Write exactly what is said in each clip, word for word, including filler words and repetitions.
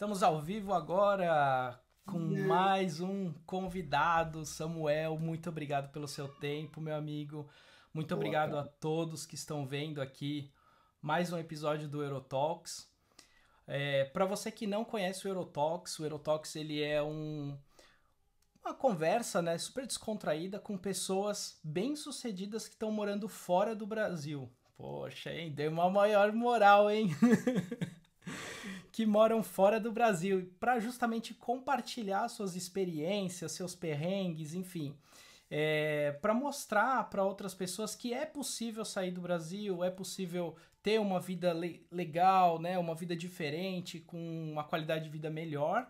Estamos ao vivo agora com mais um convidado, Samuel. Muito obrigado pelo seu tempo, meu amigo. Muito Boa, obrigado cara. a todos que estão vendo aqui mais um episódio do Eurotalks. É, para você que não conhece o Eurotalks, o Eurotalks ele é um, uma conversa, né, super descontraída com pessoas bem-sucedidas que estão morando fora do Brasil. Poxa, hein? Deu uma maior moral, hein? Que moram fora do Brasil, para justamente compartilhar suas experiências, seus perrengues, enfim. É, para mostrar para outras pessoas que é possível sair do Brasil, é possível ter uma vida le- legal, né? Uma vida diferente, com uma qualidade de vida melhor.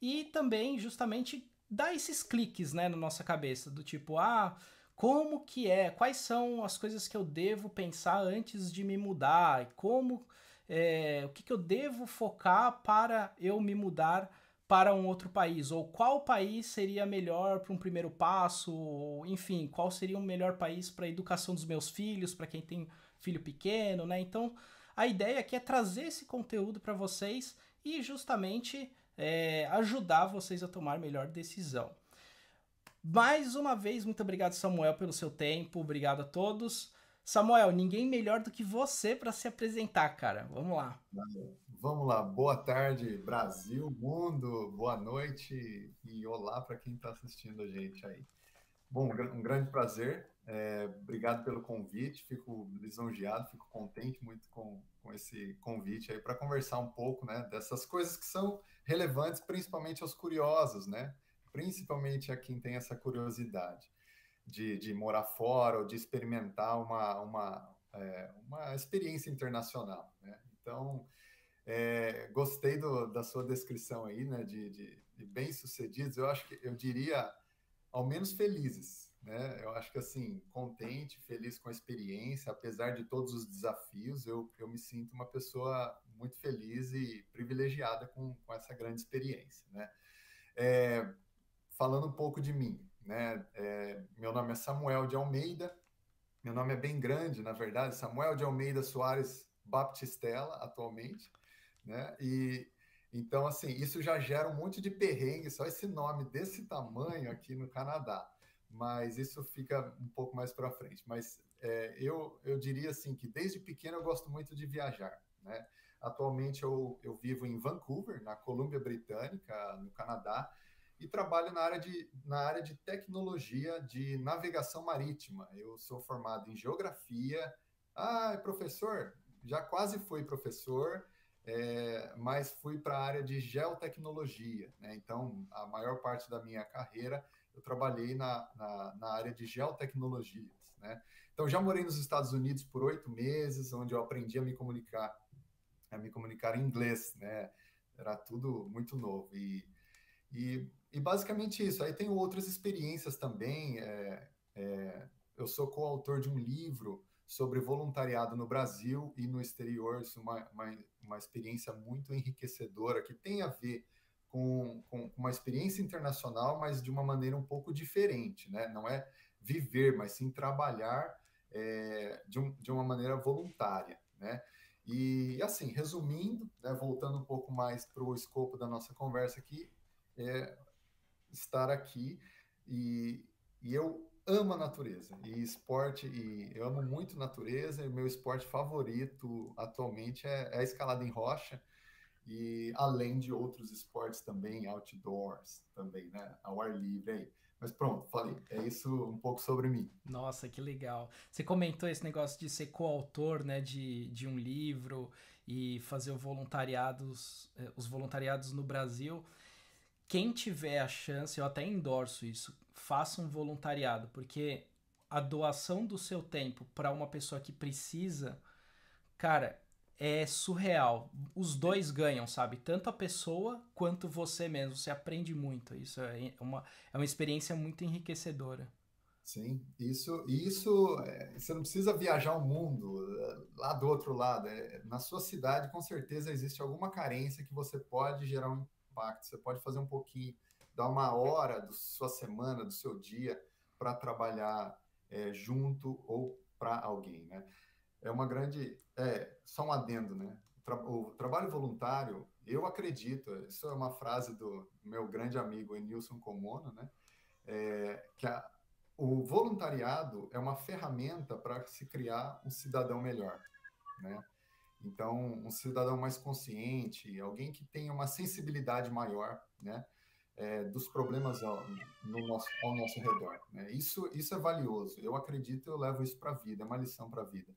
E também, justamente, dar esses cliques, né, na nossa cabeça, do tipo, ah... Como que é? Quais são as coisas que eu devo pensar antes de me mudar? Como, é, o que, que eu devo focar para eu me mudar para um outro país? Ou qual país seria melhor para um primeiro passo? Ou, enfim, qual seria o melhor país para a educação dos meus filhos, para quem tem filho pequeno, né? Então, a ideia aqui é trazer esse conteúdo para vocês e justamente é, ajudar vocês a tomar melhor decisão. Mais uma vez, muito obrigado, Samuel, pelo seu tempo. Obrigado a todos. Samuel, ninguém melhor do que você para se apresentar, cara. Vamos lá. Vamos lá. Boa tarde, Brasil, mundo. Boa noite e olá para quem está assistindo a gente aí. Bom, um grande prazer. É, obrigado pelo convite. Fico lisonjeado, fico contente muito com, com esse convite aí para conversar um pouco, né, dessas coisas que são relevantes, principalmente aos curiosos, né? Principalmente a quem tem essa curiosidade de, de morar fora ou de experimentar uma, uma, é, uma experiência internacional, né? Então, é, gostei do, da sua descrição aí, né? De, de, de bem-sucedidos, eu acho que eu diria, ao menos felizes, né? Eu acho que assim, contente, feliz com a experiência, apesar de todos os desafios, eu, eu me sinto uma pessoa muito feliz e privilegiada com, com essa grande experiência, né? É, Falando um pouco de mim, né? É, meu nome é Samuel de Almeida, meu nome é bem grande, na verdade, Samuel de Almeida Soares Baptistella, atualmente, né? E então, assim, isso já gera um monte de perrengue, só esse nome desse tamanho aqui no Canadá, mas isso fica um pouco mais para frente. Mas é, eu, eu diria, assim, que desde pequeno eu gosto muito de viajar, né? Atualmente eu, eu vivo em Vancouver, na Colômbia Britânica, no Canadá, e trabalho na área, de, na área de tecnologia de navegação marítima. Eu sou formado em geografia. Ah, professor, já quase fui professor, é, mas fui para a área de geotecnologia, né? Então, a maior parte da minha carreira eu trabalhei na, na, na área de geotecnologias, né? Então, já morei nos Estados Unidos por oito meses, onde eu aprendi a me comunicar, a me comunicar em inglês, né? Era tudo muito novo e... E, e basicamente isso. Aí tenho outras experiências também. É, é, eu sou coautor de um livro sobre voluntariado no Brasil e no exterior. Isso é uma, uma, uma experiência muito enriquecedora, que tem a ver com, com uma experiência internacional, mas de uma maneira um pouco diferente, né? Não é viver, mas sim trabalhar é, de, um, de uma maneira voluntária, né? E assim, resumindo, né, voltando um pouco mais para o escopo da nossa conversa aqui, é estar aqui e, e eu amo a natureza e esporte, e eu amo muito natureza, e meu esporte favorito atualmente é, é a escalada em rocha, e além de outros esportes também, outdoors também, né, ao ar livre aí. Mas pronto, falei, é isso um pouco sobre mim. Nossa, que legal. Você comentou esse negócio de ser coautor, né, de, de um livro e fazer o voluntariados, os voluntariados no Brasil. Quem tiver a chance, eu até endorso isso, faça um voluntariado, porque a doação do seu tempo para uma pessoa que precisa, cara, é surreal. Os dois ganham, sabe? Tanto a pessoa quanto você mesmo. Você aprende muito. Isso é uma, é uma experiência muito enriquecedora. Sim, isso, isso é, você não precisa viajar o mundo lá do outro lado. É, na sua cidade, com certeza, existe alguma carência que você pode gerar um impacto. Você pode fazer um pouquinho, dar uma hora da sua semana, do seu dia, para trabalhar é, junto ou para alguém, né? É uma grande... É, só um adendo, né? O, tra- o trabalho voluntário, Eu acredito, isso é uma frase do meu grande amigo Enilson Comono, né? É, que a, o voluntariado é uma ferramenta para se criar um cidadão melhor, né? Então, um cidadão mais consciente, alguém que tenha uma sensibilidade maior, né? É, dos problemas ao, no nosso, ao nosso redor, né? Isso, isso é valioso. Eu acredito, eu levo isso para a vida, é uma lição para a vida.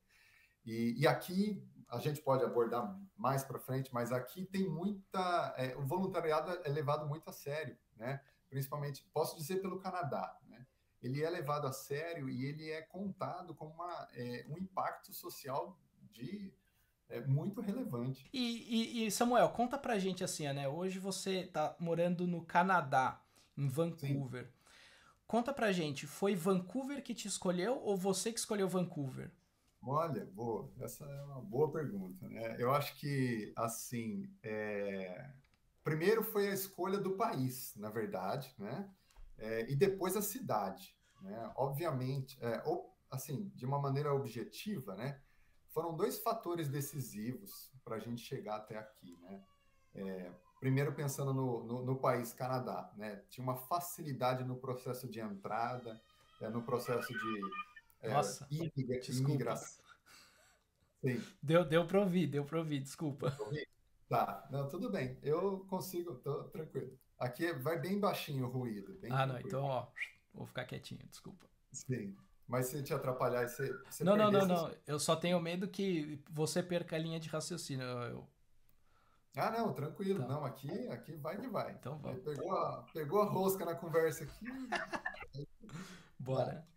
E, e aqui, a gente pode abordar mais para frente, mas aqui tem muita... É, o voluntariado é levado muito a sério, né? Principalmente, posso dizer pelo Canadá, né? Ele é levado a sério e ele é contado como uma, é, um impacto social de... É muito relevante. E, e, e Samuel, conta pra gente assim, né? Hoje você tá morando no Canadá, em Vancouver. Sim. Conta pra gente, foi Vancouver que te escolheu ou você que escolheu Vancouver? Olha, boa. Essa é uma boa pergunta, né? Eu acho que, assim, é... primeiro foi a escolha do país, na verdade, né? É, e depois a cidade, né? Obviamente, é, ou, assim, de uma maneira objetiva, né? Foram dois fatores decisivos para a gente chegar até aqui, né? É, primeiro, pensando no, no, no país Canadá, né? Tinha uma facilidade no processo de entrada, é, no processo de é, Nossa, imigra desculpa. imigração. Sim. Deu, deu para ouvir, deu para ouvir, desculpa. Tá, não, tudo bem, eu consigo, tô tranquilo. Aqui vai bem baixinho o ruído. Bem ah, tranquilo. Não, então, ó, vou ficar quietinho, desculpa. Sim. Mas se te atrapalhar, você... você não, não, não, não. As... Eu só tenho medo que você perca a linha de raciocínio. Eu... Ah, não, tranquilo. Então... Não, aqui, aqui vai que vai. Então vamos. Pegou a, pegou a rosca na conversa aqui. Bora.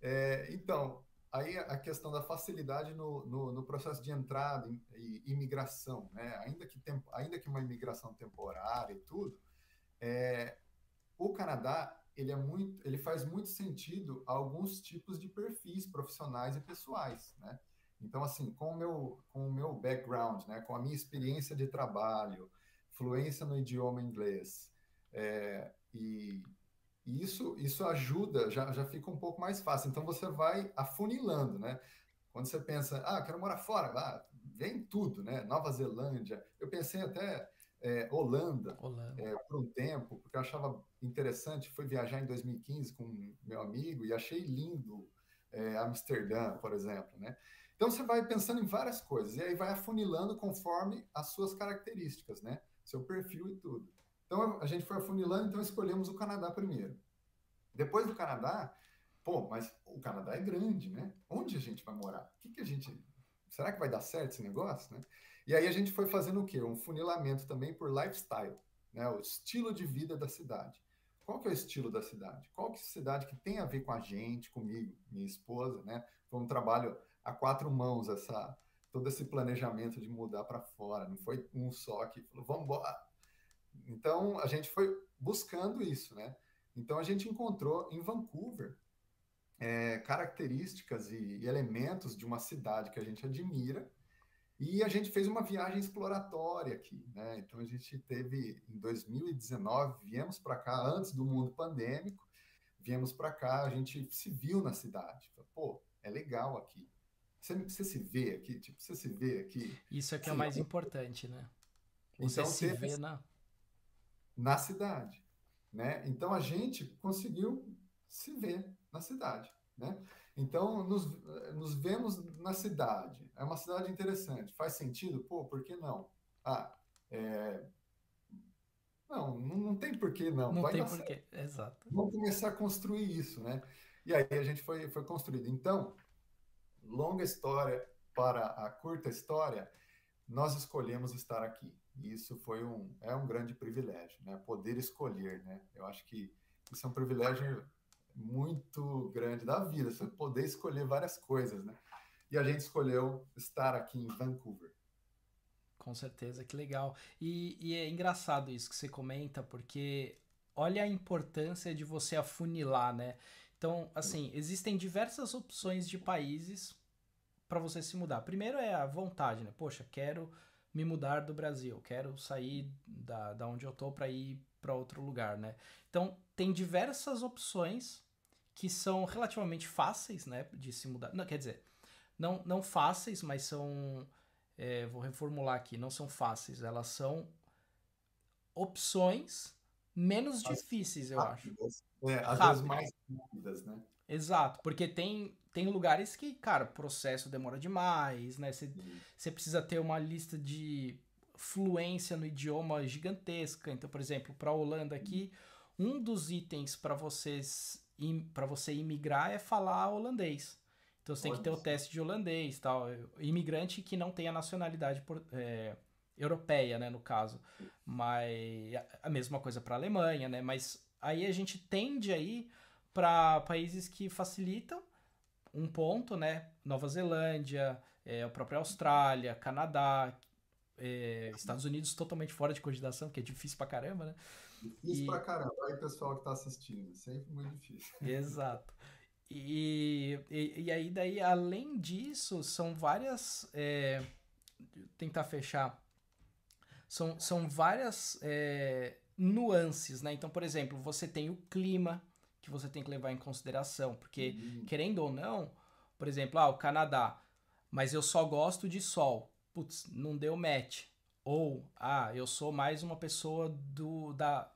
É, então, aí a questão da facilidade no, no, no processo de entrada e imigração, né? Ainda que, tempo, ainda que uma imigração temporária e tudo, é, o Canadá... Ele, é muito, ele faz muito sentido a alguns tipos de perfis profissionais e pessoais, né? Então, assim, com o meu, com o meu background, né? Com a minha experiência de trabalho, fluência no idioma inglês, é, e, e isso, isso ajuda, já, já fica um pouco mais fácil. Então, você vai afunilando, né? Quando você pensa, ah, quero morar fora, lá, vem tudo, né? Nova Zelândia, eu pensei até... É, Holanda, Holanda. É, por um tempo, porque eu achava interessante, fui viajar em dois mil e quinze com meu amigo e achei lindo é, Amsterdã, por exemplo, né? Então você vai pensando em várias coisas e aí vai afunilando conforme as suas características, né? Seu perfil e tudo. Então a gente foi afunilando, então escolhemos o Canadá primeiro. Depois do Canadá, pô, mas o Canadá é grande, né? Onde a gente vai morar? O que, que a gente... Será que vai dar certo esse negócio, né? E aí a gente foi fazendo o quê? Um funilamento também por lifestyle, né? O estilo de vida da cidade. Qual que é o estilo da cidade? Qual que é a cidade que tem a ver com a gente, comigo, minha esposa, né? Foi um trabalho a quatro mãos, essa, todo esse planejamento de mudar para fora. Não foi um só que falou, vamos embora. Então, a gente foi buscando isso, né? Então, a gente encontrou em Vancouver é, características e, e elementos de uma cidade que a gente admira. E a gente fez uma viagem exploratória aqui, né? Então, a gente teve, em dois mil e dezenove, viemos para cá, antes do mundo pandêmico, viemos para cá, a gente se viu na cidade. Pô, é legal aqui. Você, você se vê aqui, tipo, você se vê aqui. Isso aqui é o mais importante, né? Você então, se vê na... na cidade, né? Então, a gente conseguiu se ver na cidade, né? Então, nos, nos vemos na cidade. É uma cidade interessante. Faz sentido? Pô, por que não? Ah, é... Não, não tem por que não. Não vai tem por que, exato. Vamos começar a construir isso, né? E aí a gente foi, foi construído. Então, longa história para a curta história, nós escolhemos estar aqui. E isso foi um, é um grande privilégio, né? Poder escolher, né? Eu acho que isso é um privilégio... muito grande da vida, você poder escolher várias coisas, né? E a gente escolheu estar aqui em Vancouver. Com certeza, que legal. E, e é engraçado isso que você comenta, porque olha a importância de você afunilar, né? Então, assim, existem diversas opções de países para você se mudar. Primeiro é a vontade, né? Poxa, quero me mudar do Brasil, quero sair da, da onde eu tô para ir para outro lugar, né? Então, tem diversas opções que são relativamente fáceis, né, de se mudar. Não, quer dizer, não, não fáceis, mas são é, vou reformular aqui, não são fáceis, elas são opções menos as difíceis, eu acho. É, às vezes mais rápidas, né? Exato, porque tem, tem lugares que, cara, o processo demora demais, né? Você precisa ter uma lista de fluência no idioma gigantesca. Então, por exemplo, para a Holanda aqui, um dos itens para vocês para você imigrar é falar holandês. Então, você tem que ter o teste de holandês, tal. Imigrante que não tem a nacionalidade por, é, europeia, né, no caso. Mas a mesma coisa para a Alemanha, né? Mas aí a gente tende aí para países que facilitam um ponto, né? Nova Zelândia, é, a própria Austrália, Canadá, é, Estados Unidos totalmente fora de cogitação, que é difícil pra caramba, né? Difícil e... pra caramba, aí o pessoal que tá assistindo, sempre muito difícil. Exato. E, e, e aí, daí, além disso, são várias... É... tentar fechar. São, são várias é... nuances, né? Então, por exemplo, você tem o clima, que você tem que levar em consideração, porque, uhum. querendo ou não, por exemplo, ah, o Canadá, mas eu só gosto de sol, putz, não deu match. Ou, ah, eu sou mais uma pessoa do, da,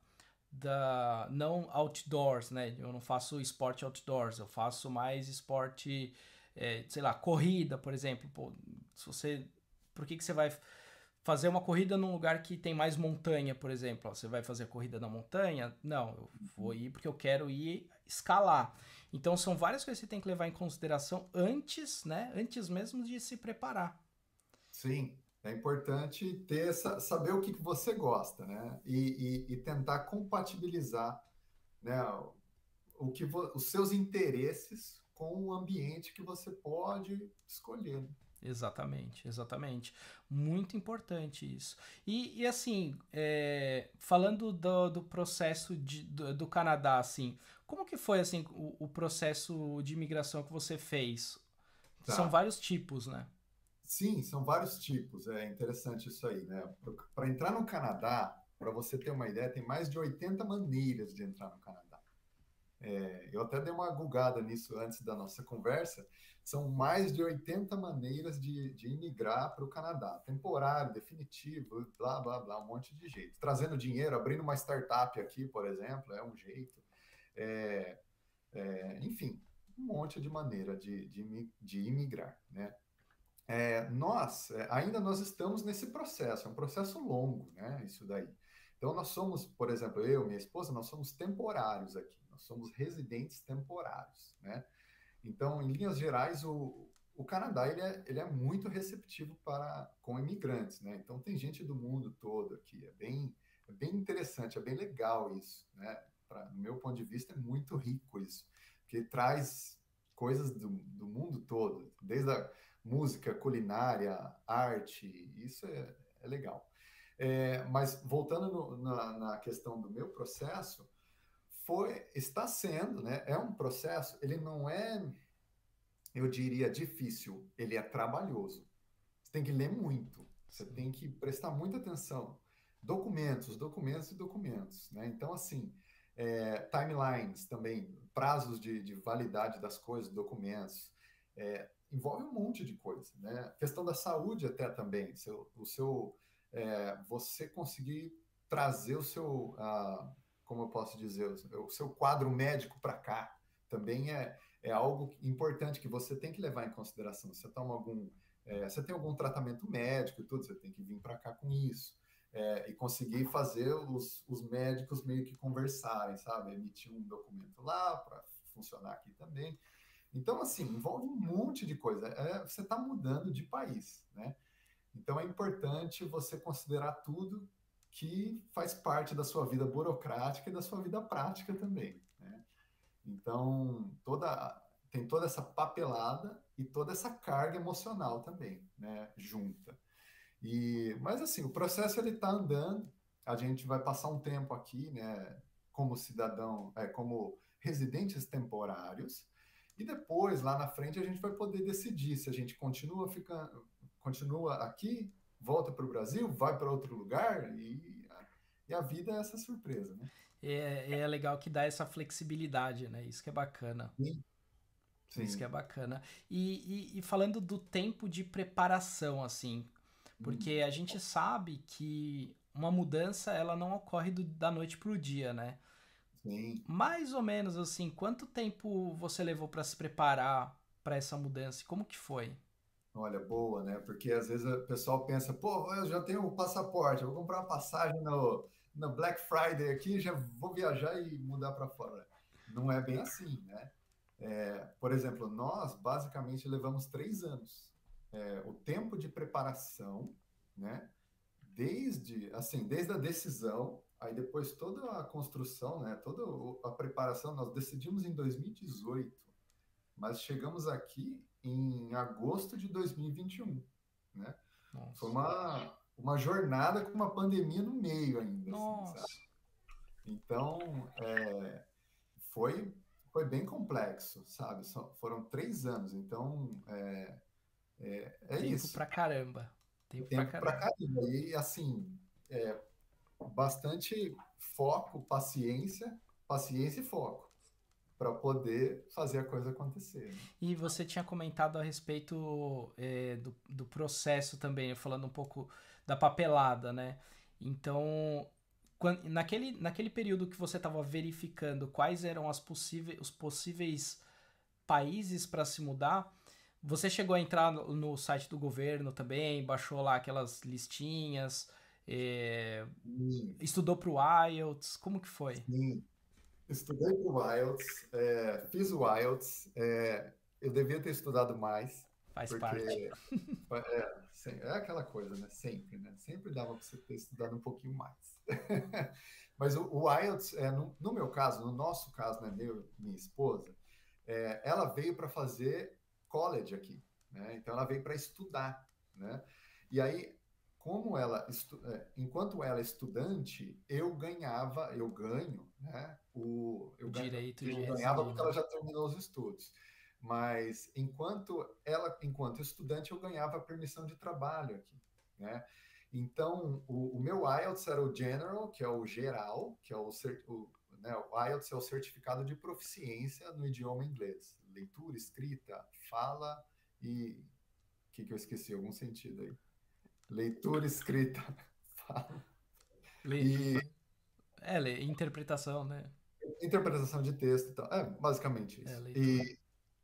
da, não outdoors, né, eu não faço esporte outdoors, eu faço mais esporte, é, sei lá, corrida, por exemplo. Pô, se você, por que que você vai fazer uma corrida num lugar que tem mais montanha, por exemplo? Você vai fazer a corrida na montanha? Não, eu vou ir porque eu quero ir escalar. Então, são várias coisas que você tem que levar em consideração antes, né? Antes mesmo de se preparar. Sim, é importante ter, saber o que você gosta, né? E, e, e tentar compatibilizar, né, o que vo, os seus interesses com o ambiente que você pode escolher. Exatamente, exatamente. Muito importante isso. E, e assim, é, falando do, do processo de, do, do Canadá, assim, como que foi assim, o, o processo de imigração que você fez? Tá. São vários tipos, né? Sim, são vários tipos. É interessante isso aí, né? Para entrar no Canadá, para você ter uma ideia, tem mais de oitenta maneiras de entrar no Canadá. É, eu até dei uma googada nisso antes da nossa conversa. São mais de oitenta maneiras de, de imigrar para o Canadá. Temporário, definitivo, blá, blá, blá, um monte de jeito. Trazendo dinheiro, abrindo uma startup aqui, por exemplo, é um jeito. É, é, enfim, um monte de maneira de, de, de imigrar, né? É, nós, ainda nós estamos nesse processo, é um processo longo, né, isso daí. Então, nós somos, por exemplo, eu e minha esposa, nós somos temporários aqui. Somos residentes temporários, né? Então, em linhas gerais, o, o Canadá ele é, ele é muito receptivo para com imigrantes, né? Então, tem gente do mundo todo aqui, é bem, é bem interessante, é bem legal isso, né? Pra, do meu ponto de vista, é muito rico isso, porque traz coisas do, do mundo todo, desde a música, culinária, arte, isso é, é legal. É, mas, voltando no, na, na questão do meu processo, Foi, está sendo, né? É um processo, ele não é, eu diria, difícil, ele é trabalhoso. Você tem que ler muito, você tem que prestar muita atenção. Documentos, documentos e documentos, né? Então, assim, é, timelines também, prazos de, de validade das coisas, documentos, é, envolve um monte de coisa, né? A questão da saúde até também, seu, o seu, é, você conseguir trazer o seu... Uh, como eu posso dizer, o seu quadro médico para cá também é, é algo importante que você tem que levar em consideração. Você toma algum, é, você tem algum tratamento médico e tudo, você tem que vir para cá com isso, é, e conseguir fazer os, os médicos meio que conversarem, sabe? Emitir um documento lá para funcionar aqui também. Então, assim, envolve um monte de coisa. É, você está mudando de país, né? Então, é importante você considerar tudo que faz parte da sua vida burocrática e da sua vida prática também, né? Então, toda, tem toda essa papelada e toda essa carga emocional também, né, junta. E, mas, assim, o processo está andando, a gente vai passar um tempo aqui, né, como cidadão, é, como residentes temporários, e depois, lá na frente, a gente vai poder decidir se a gente continua, fica, continua aqui, volta para o Brasil, vai para outro lugar, e a, e a vida é essa surpresa, né? É, é legal que dá essa flexibilidade, né? Isso que é bacana. Sim. Sim. Isso que é bacana. E, e, e falando do tempo de preparação, assim, Porque a gente sabe que uma mudança ela não ocorre do, da noite para o dia, né? Sim. Mais ou menos assim, quanto tempo você levou para se preparar para essa mudança? Como que foi? Olha, boa, né? Porque às vezes o pessoal pensa, pô, eu já tenho o passaporte, eu vou comprar uma passagem no, no Black Friday aqui, já vou viajar e mudar para fora. Não é bem assim, né? É, por exemplo, nós basicamente levamos três anos. É, o tempo de preparação, né? Desde, assim, desde a decisão, aí depois toda a construção, né? Toda a preparação, nós decidimos em dois mil e dezoito, mas chegamos aqui em agosto de dois mil e vinte e um, né? Nossa. Foi uma, uma jornada com uma pandemia no meio ainda, assim, sabe? Então, é, foi, foi bem complexo, sabe? Só, foram três anos, então... É, É, é Tempo isso. pra caramba. Tempo, Tempo pra, caramba. pra caramba. E assim, é, bastante foco, paciência, paciência e foco para poder fazer a coisa acontecer. Né? E você tinha comentado a respeito é, do, do processo também, falando um pouco da papelada, né? Então, quando, naquele, naquele período que você estava verificando quais eram as possíveis, os possíveis países para se mudar, você chegou a entrar no site do governo também, baixou lá aquelas listinhas, é... estudou para o I E L T S, como que foi? Sim, estudei para o I E L T S, é, fiz o I E L T S, é, eu devia ter estudado mais. Faz porque, parte. É, assim, é aquela coisa, né? Sempre, né? Sempre dava para você ter estudado um pouquinho mais. Mas o, o I E L T S, é, no, no meu caso, no nosso caso, né, meu, minha esposa, é, ela veio para fazer... college aqui, né? Então ela veio para estudar, né? E aí, como ela estu... enquanto ela estudante, eu ganhava, eu ganho, né? O eu direito ganhava, de eu ganhava porque ela já terminou os estudos. Mas enquanto ela, enquanto estudante, eu ganhava a permissão de trabalho aqui, né? Então o, o meu I E L T S era o General, que é o geral, que é o, cer... o Né, o I E L T S é o certificado de proficiência no idioma inglês. Leitura, escrita, fala e... O que, que eu esqueci? Algum sentido aí. Leitura, escrita, fala... Le... E... É, le... interpretação, né? Interpretação de texto e tal. É, basicamente isso. É, e,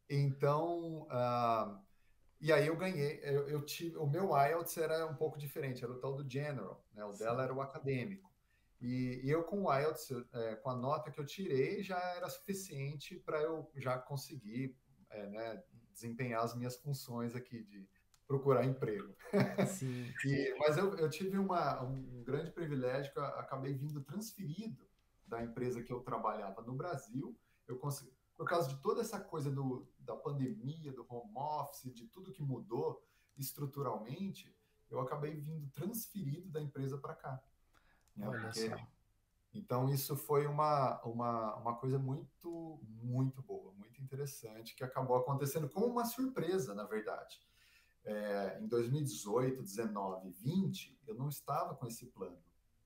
então... Uh... E aí eu ganhei... Eu, eu tive... O meu I E L T S era um pouco diferente. Era o tal do General, né? O Sim. dela era o acadêmico. E eu com o I E L T S, é, com a nota que eu tirei, já era suficiente para eu já conseguir é, né, desempenhar as minhas funções aqui de procurar emprego. Sim. E, mas eu, eu tive uma, um grande privilégio, que eu acabei vindo transferido da empresa que eu trabalhava no Brasil. Eu consegui, por causa de toda essa coisa do, da pandemia, do home office, de tudo que mudou estruturalmente, eu acabei vindo transferido da empresa para cá. Né, Olha porque... só. Então isso foi uma, uma, uma coisa muito, muito boa, muito interessante, que acabou acontecendo como uma surpresa, na verdade. É, em dois mil e dezoito, dezenove, vinte, eu não estava com esse plano.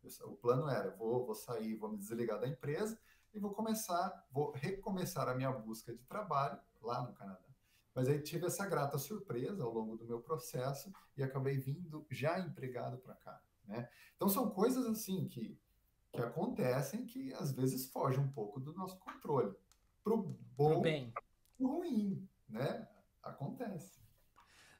Eu, o plano era, vou, vou sair, vou me desligar da empresa e vou começar, vou recomeçar a minha busca de trabalho lá no Canadá. Mas aí tive essa grata surpresa ao longo do meu processo e acabei vindo já empregado para cá. Né? Então são coisas assim que, que acontecem, que às vezes fogem um pouco do nosso controle. Pro bom, pro bem. Pro ruim, né? Acontece.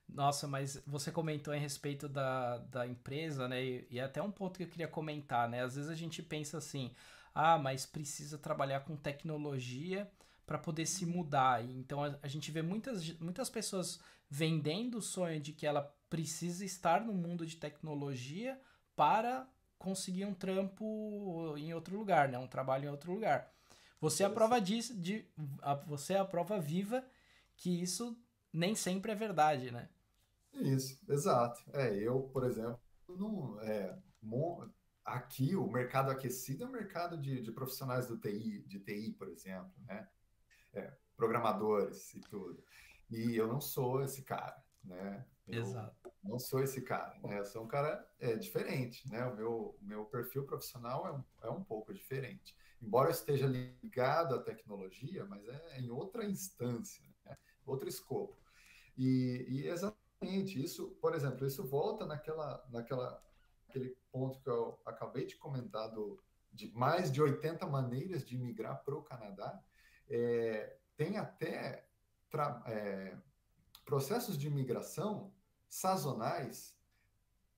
Nossa, mas você comentou em respeito da, da empresa, né? E, e até um ponto que eu queria comentar, né? Às vezes a gente pensa assim, ah, mas precisa trabalhar com tecnologia para poder se mudar. Então a, a gente vê muitas, muitas pessoas vendendo o sonho de que ela precisa estar no mundo de tecnologia para conseguir um trampo em outro lugar, né? Um trabalho em outro lugar. Você é a prova disso, de, a, você é a prova viva que isso nem sempre é verdade, né? Isso, exato. É, eu, por exemplo, não, é, aqui o mercado aquecido é o mercado de, de profissionais do T I, de T I, por exemplo, né? É, programadores e tudo. E eu não sou esse cara, né? Eu Exato. Não sou esse cara, né? Eu sou um cara é, diferente, né? O meu, meu perfil profissional é um, é um pouco diferente. Embora eu esteja ligado à tecnologia, mas é em outra instância, né? Outro escopo. E, e exatamente Exatamente. Isso, por exemplo, isso volta naquela, naquela, aquele ponto que eu acabei de comentar do, de mais de oitenta maneiras de migrar para o Canadá. É, tem até tra, é, processos de migração sazonais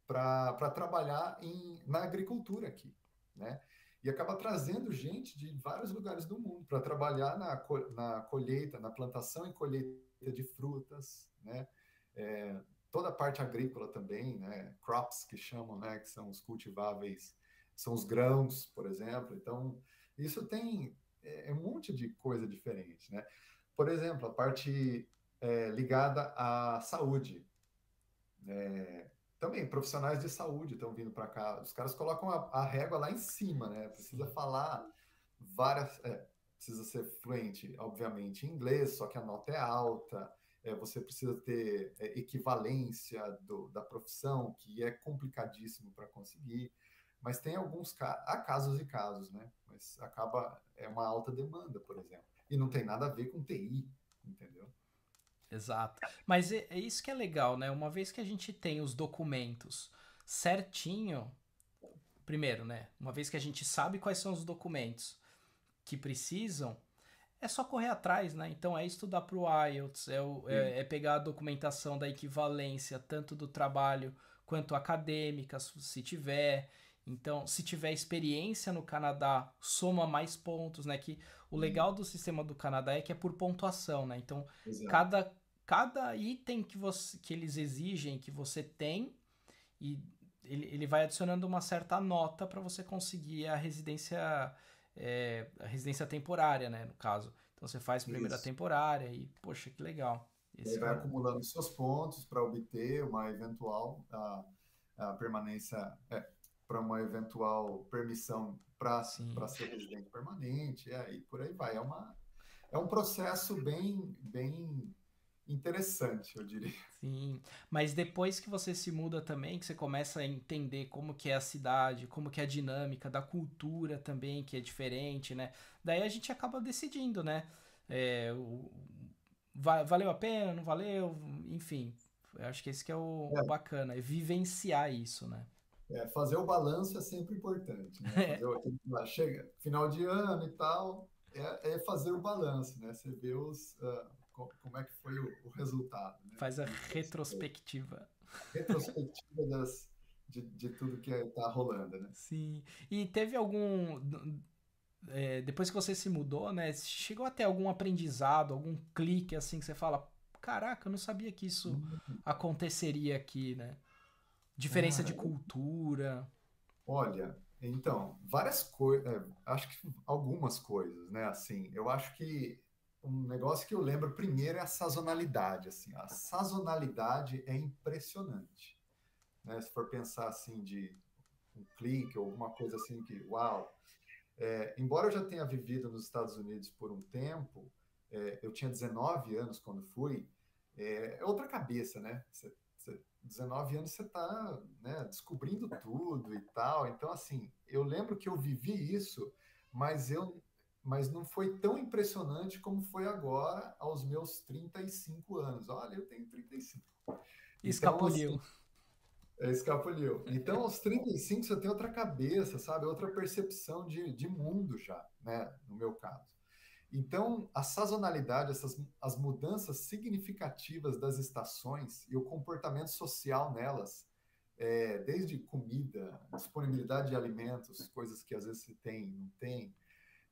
para trabalhar em, na agricultura aqui, né? E acaba trazendo gente de vários lugares do mundo para trabalhar na, na colheita, na plantação e colheita de frutas, né? É, toda a parte agrícola também, né? Crops, que chamam, né? Que são os cultiváveis, são os grãos, por exemplo. Então, isso tem é, um monte de coisa diferente, né? Por exemplo, a parte é, ligada à saúde. É, também, profissionais de saúde estão vindo para cá. Os caras colocam a, a régua lá em cima, né? Precisa Sim. falar várias... É, precisa ser fluente, obviamente, em inglês, só que a nota é alta. É, você precisa ter é, equivalência do, da profissão, que é complicadíssimo para conseguir. Mas tem alguns casos... Há casos e casos, né? Mas acaba... É uma alta demanda, por exemplo. E não tem nada a ver com T I, entendeu? Exato. Mas é, é isso que é legal, né? Uma vez que a gente tem os documentos certinho, primeiro, né? Uma vez que a gente sabe quais são os documentos que precisam, é só correr atrás, né? Então é estudar para o I E L T S, é, o, é, é pegar a documentação da equivalência, tanto do trabalho quanto acadêmica, se tiver. Então, se tiver experiência no Canadá, soma mais pontos, né? Que o legal do sistema do Canadá é que é por pontuação, né? Então, Exato. cada Cada item que, você, que eles exigem, que você tem, e ele, ele vai adicionando uma certa nota para você conseguir a residência, é, a residência temporária, né, no caso. Então você faz primeiro a temporária e, poxa, que legal. Esse vai cara... acumulando seus pontos para obter uma eventual a, a permanência, é, para uma eventual permissão para ser residente permanente, é, e por aí vai. É, uma, é um processo bem... bem... interessante, eu diria. Sim, mas depois que você se muda também, que você começa a entender como que é a cidade, como que é a dinâmica da cultura também, que é diferente, né? Daí a gente acaba decidindo, né? É, o, va- valeu a pena, não valeu, enfim. Eu acho que esse que é o é. bacana, é vivenciar isso, né? É, fazer o balanço é sempre importante, né? Fazer o, chega, final de ano e tal, é, é fazer o balanço, né? Você vê os... Uh, como é que foi o, o resultado, né? Faz a retrospectiva. Retrospectiva das, de, de tudo que está rolando, né? Sim. E teve algum... É, depois que você se mudou, né? Chegou até algum aprendizado, algum clique, assim, que você fala, caraca, eu não sabia que isso aconteceria aqui, né? Diferença ah, de cultura. Olha, então, várias coisas... Acho que algumas coisas, né? Assim, eu acho que um negócio que eu lembro primeiro é a sazonalidade, assim, a sazonalidade é impressionante, né? Se for pensar, assim, de um clique ou alguma coisa assim que, uau, é, embora eu já tenha vivido nos Estados Unidos por um tempo, é, eu tinha dezenove anos quando fui, é, é outra cabeça, né? Cê, cê, dezenove anos você tá, né, descobrindo tudo e tal, então, assim, eu lembro que eu vivi isso, mas eu... mas não foi tão impressionante como foi agora, aos meus trinta e cinco anos. Olha, eu tenho trinta e cinco. Escapuliu. Então, assim, escapuliu. Então, aos trinta e cinco, você tem outra cabeça, sabe? Outra percepção de, de mundo já, né? No meu caso. Então, a sazonalidade, essas, as mudanças significativas das estações e o comportamento social nelas, é, desde comida, disponibilidade de alimentos, coisas que às vezes se tem, não tem,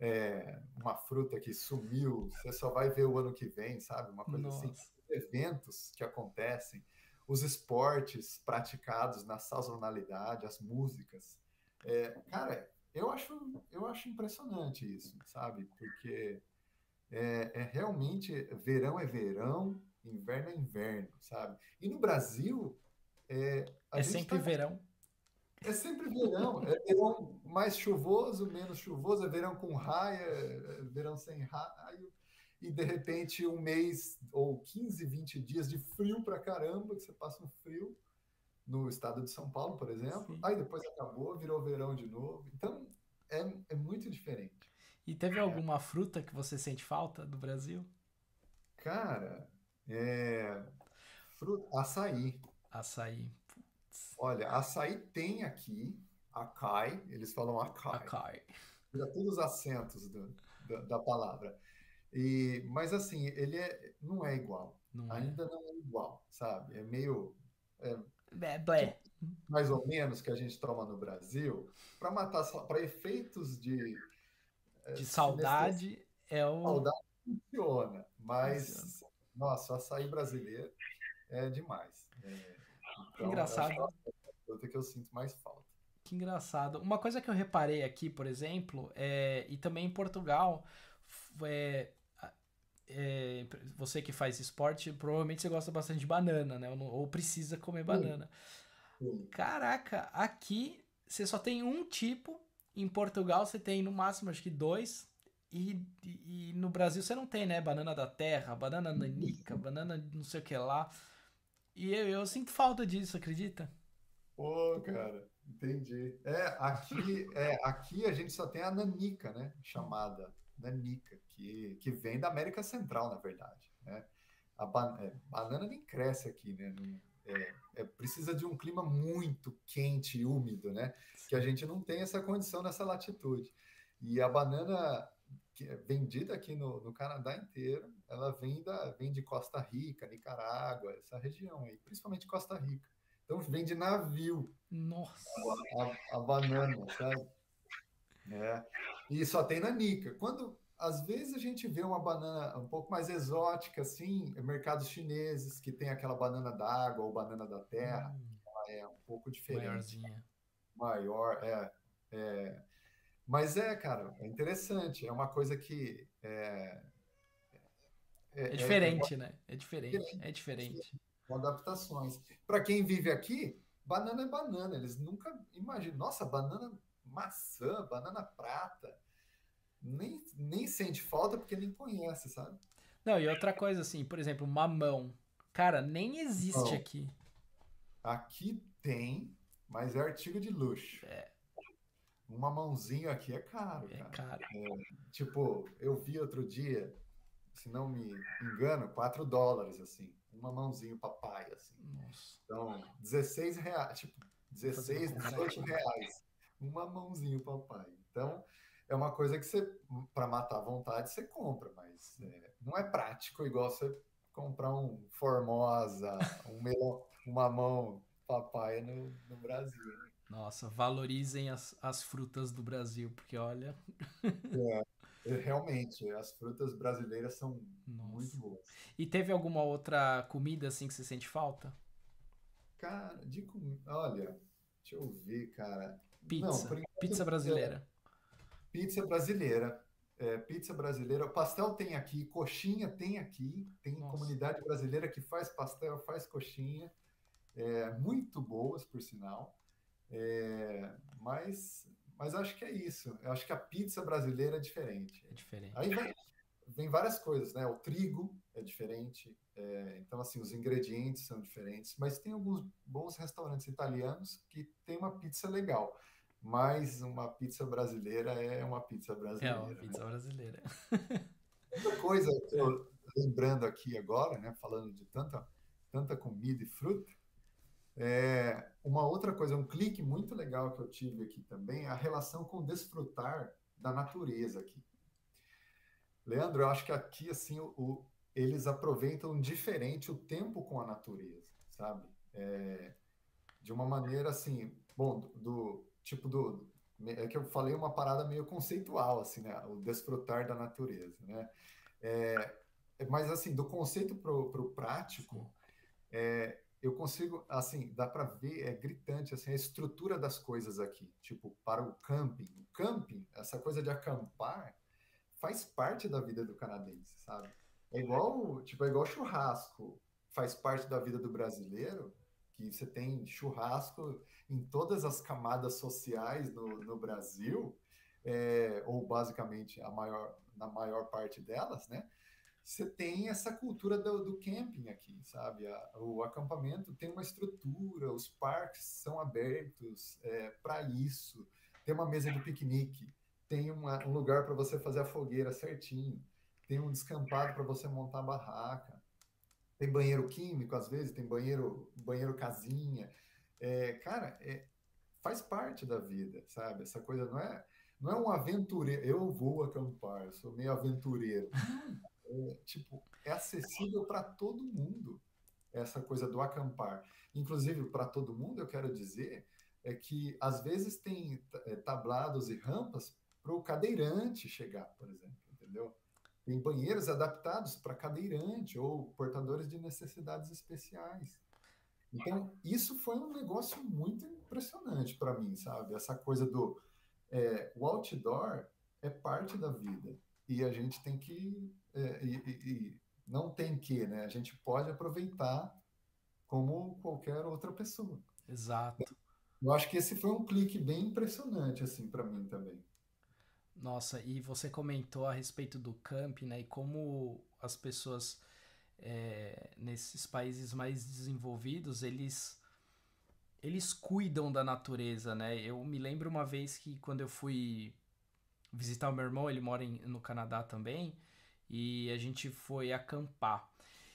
É, uma fruta que sumiu, você só vai ver o ano que vem, sabe? Uma coisa Nossa. assim. Eventos que acontecem, os esportes praticados na sazonalidade, as músicas. É, cara, eu acho, eu acho impressionante isso, sabe? Porque é, é realmente verão é verão, inverno é inverno, sabe? E no Brasil... É, a é gente sempre tá... verão. É sempre verão, é verão mais chuvoso, menos chuvoso, é verão com raia, é verão sem raio, e de repente um mês ou quinze, vinte dias de frio pra caramba, que você passa um frio no estado de São Paulo, por exemplo, Sim. aí depois acabou, virou verão de novo, então é, é muito diferente. E teve é. alguma fruta que você sente falta do Brasil? Cara, é... Fruta, açaí. Açaí. Putz. Olha, açaí tem aqui, acai, eles falam acai. Acai. Já todos os acentos do, da, da palavra. E, mas assim, ele é, não é igual. Não Ainda é. não é igual, sabe? É meio... É, Blé. mais ou menos que a gente toma no Brasil, para matar, para efeitos de... De saudade é o... Saudade funciona, mas... Funciona. Nossa, o açaí brasileiro é demais. É, então, engraçado. É a coisa que eu sinto mais falta. Que engraçado. Uma coisa que eu reparei aqui, por exemplo, é, e também em Portugal, é, é, você que faz esporte, provavelmente você gosta bastante de banana, né? Ou, ou precisa comer banana. Sim. Sim. Caraca, aqui você só tem um tipo, em Portugal você tem no máximo acho que dois. E, e no Brasil você não tem, né? Banana da terra, banana nanica, banana não sei o que lá. E eu, eu sinto falta disso, acredita? Pô, cara, entendi. É, aqui, é, aqui a gente só tem a nanica, né? Chamada nanica, que, que vem da América Central, na verdade. Né? A ba é, banana nem cresce aqui, né? Não, é, é, precisa de um clima muito quente e úmido, né? Que a gente não tem essa condição nessa latitude. E a banana... que é vendida aqui no, no Canadá inteiro, ela vem, da, vem de Costa Rica, Nicarágua, essa região aí, principalmente Costa Rica. Então vem de navio. Nossa! A, a, a banana, sabe? É. E só tem nanica. Quando, às vezes, a gente vê uma banana um pouco mais exótica, assim, mercados chineses, que tem aquela banana d'água ou banana da terra, hum. que ela é um pouco diferente. Maiorzinha. Maior, é. É. Mas é, cara, é interessante. É uma coisa que... É, é, é diferente, é, né? É diferente, diferente, é diferente. Com adaptações. Para quem vive aqui, banana é banana. Eles nunca imaginam. Nossa, banana maçã, banana prata. Nem, nem sente falta porque nem conhece, sabe? Não, e outra coisa assim, por exemplo, mamão. Cara, nem existe Bom, aqui. Aqui tem, mas é artigo de luxo. É. Um mamãozinho aqui é caro, cara. É caro. É, tipo, eu vi outro dia, se não me engano, quatro dólares, assim. Um mamãozinho papai, assim. Nossa. Então, dezesseis reais, tipo, dezesseis, dezoito reais. Um mamãozinho papai. Então, é uma coisa que você, para matar a vontade, você compra, mas é, não é prático igual você comprar um Formosa, um melão, um mamão papai no, no Brasil, né? Nossa, valorizem as, as frutas do Brasil, porque olha... é, realmente, as frutas brasileiras são Nossa. muito boas. E teve alguma outra comida assim que você sente falta? Cara, de comida... Olha, deixa eu ver, cara... Pizza, Não, por enquanto, pizza brasileira. Pizza brasileira, é, pizza brasileira. Pastel tem aqui, coxinha tem aqui, tem Nossa. comunidade brasileira que faz pastel, faz coxinha, é, muito boas, por sinal. É, mas, mas acho que é isso. Eu acho que a pizza brasileira é diferente. É diferente. Aí vem, vem várias coisas, né? O trigo é diferente. É, então, assim, os ingredientes são diferentes. Mas tem alguns bons restaurantes italianos que tem uma pizza legal. Mas uma pizza brasileira é uma pizza brasileira. É uma pizza né? brasileira. Outra coisa que eu lembrando aqui agora, né? Falando de tanta, tanta comida e fruta. É, uma outra coisa, um clique muito legal que eu tive aqui também, é a relação com desfrutar da natureza aqui. Leandro, eu acho que aqui, assim, o, o, eles aproveitam diferente o tempo com a natureza, sabe? É, de uma maneira, assim, bom, do, do tipo do... É que eu falei uma parada meio conceitual, assim, né? O desfrutar da natureza, né? É, mas, assim, do conceito pro, pro prático, é... Eu consigo, assim, dá para ver, é gritante, assim, a estrutura das coisas aqui. Tipo, para o camping. O camping, essa coisa de acampar, faz parte da vida do canadense, sabe? É igual, tipo, é igual churrasco. Faz parte da vida do brasileiro, que você tem churrasco em todas as camadas sociais no, no Brasil, é, ou basicamente a maior, na maior parte delas, né? Você tem essa cultura do, do camping aqui, sabe? A, o acampamento tem uma estrutura, os parques são abertos é, para isso. Tem uma mesa de piquenique, tem uma, um lugar para você fazer a fogueira certinho, tem um descampado para você montar a barraca. Tem banheiro químico, às vezes, tem banheiro, banheiro casinha. É, cara, é, faz parte da vida, sabe? Essa coisa não é, não é um aventureiro. Eu vou acampar, eu sou meio aventureiro. É, tipo, é acessível para todo mundo, essa coisa do acampar. Inclusive, para todo mundo, eu quero dizer é que, às vezes, tem tablados e rampas para o cadeirante chegar, por exemplo, entendeu? Tem banheiros adaptados para cadeirante ou portadores de necessidades especiais. Então, isso foi um negócio muito impressionante para mim, sabe? Essa coisa do... É, o outdoor é parte da vida. E a gente tem que... É, e, e não tem que, né? A gente pode aproveitar como qualquer outra pessoa. Exato. Eu acho que esse foi um clique bem impressionante, assim, para mim também. Nossa, e você comentou a respeito do camping, né, e como as pessoas é, nesses países mais desenvolvidos, eles, eles cuidam da natureza, né? Eu me lembro uma vez que quando eu fui visitar o meu irmão, ele mora em, no Canadá também, e a gente foi acampar.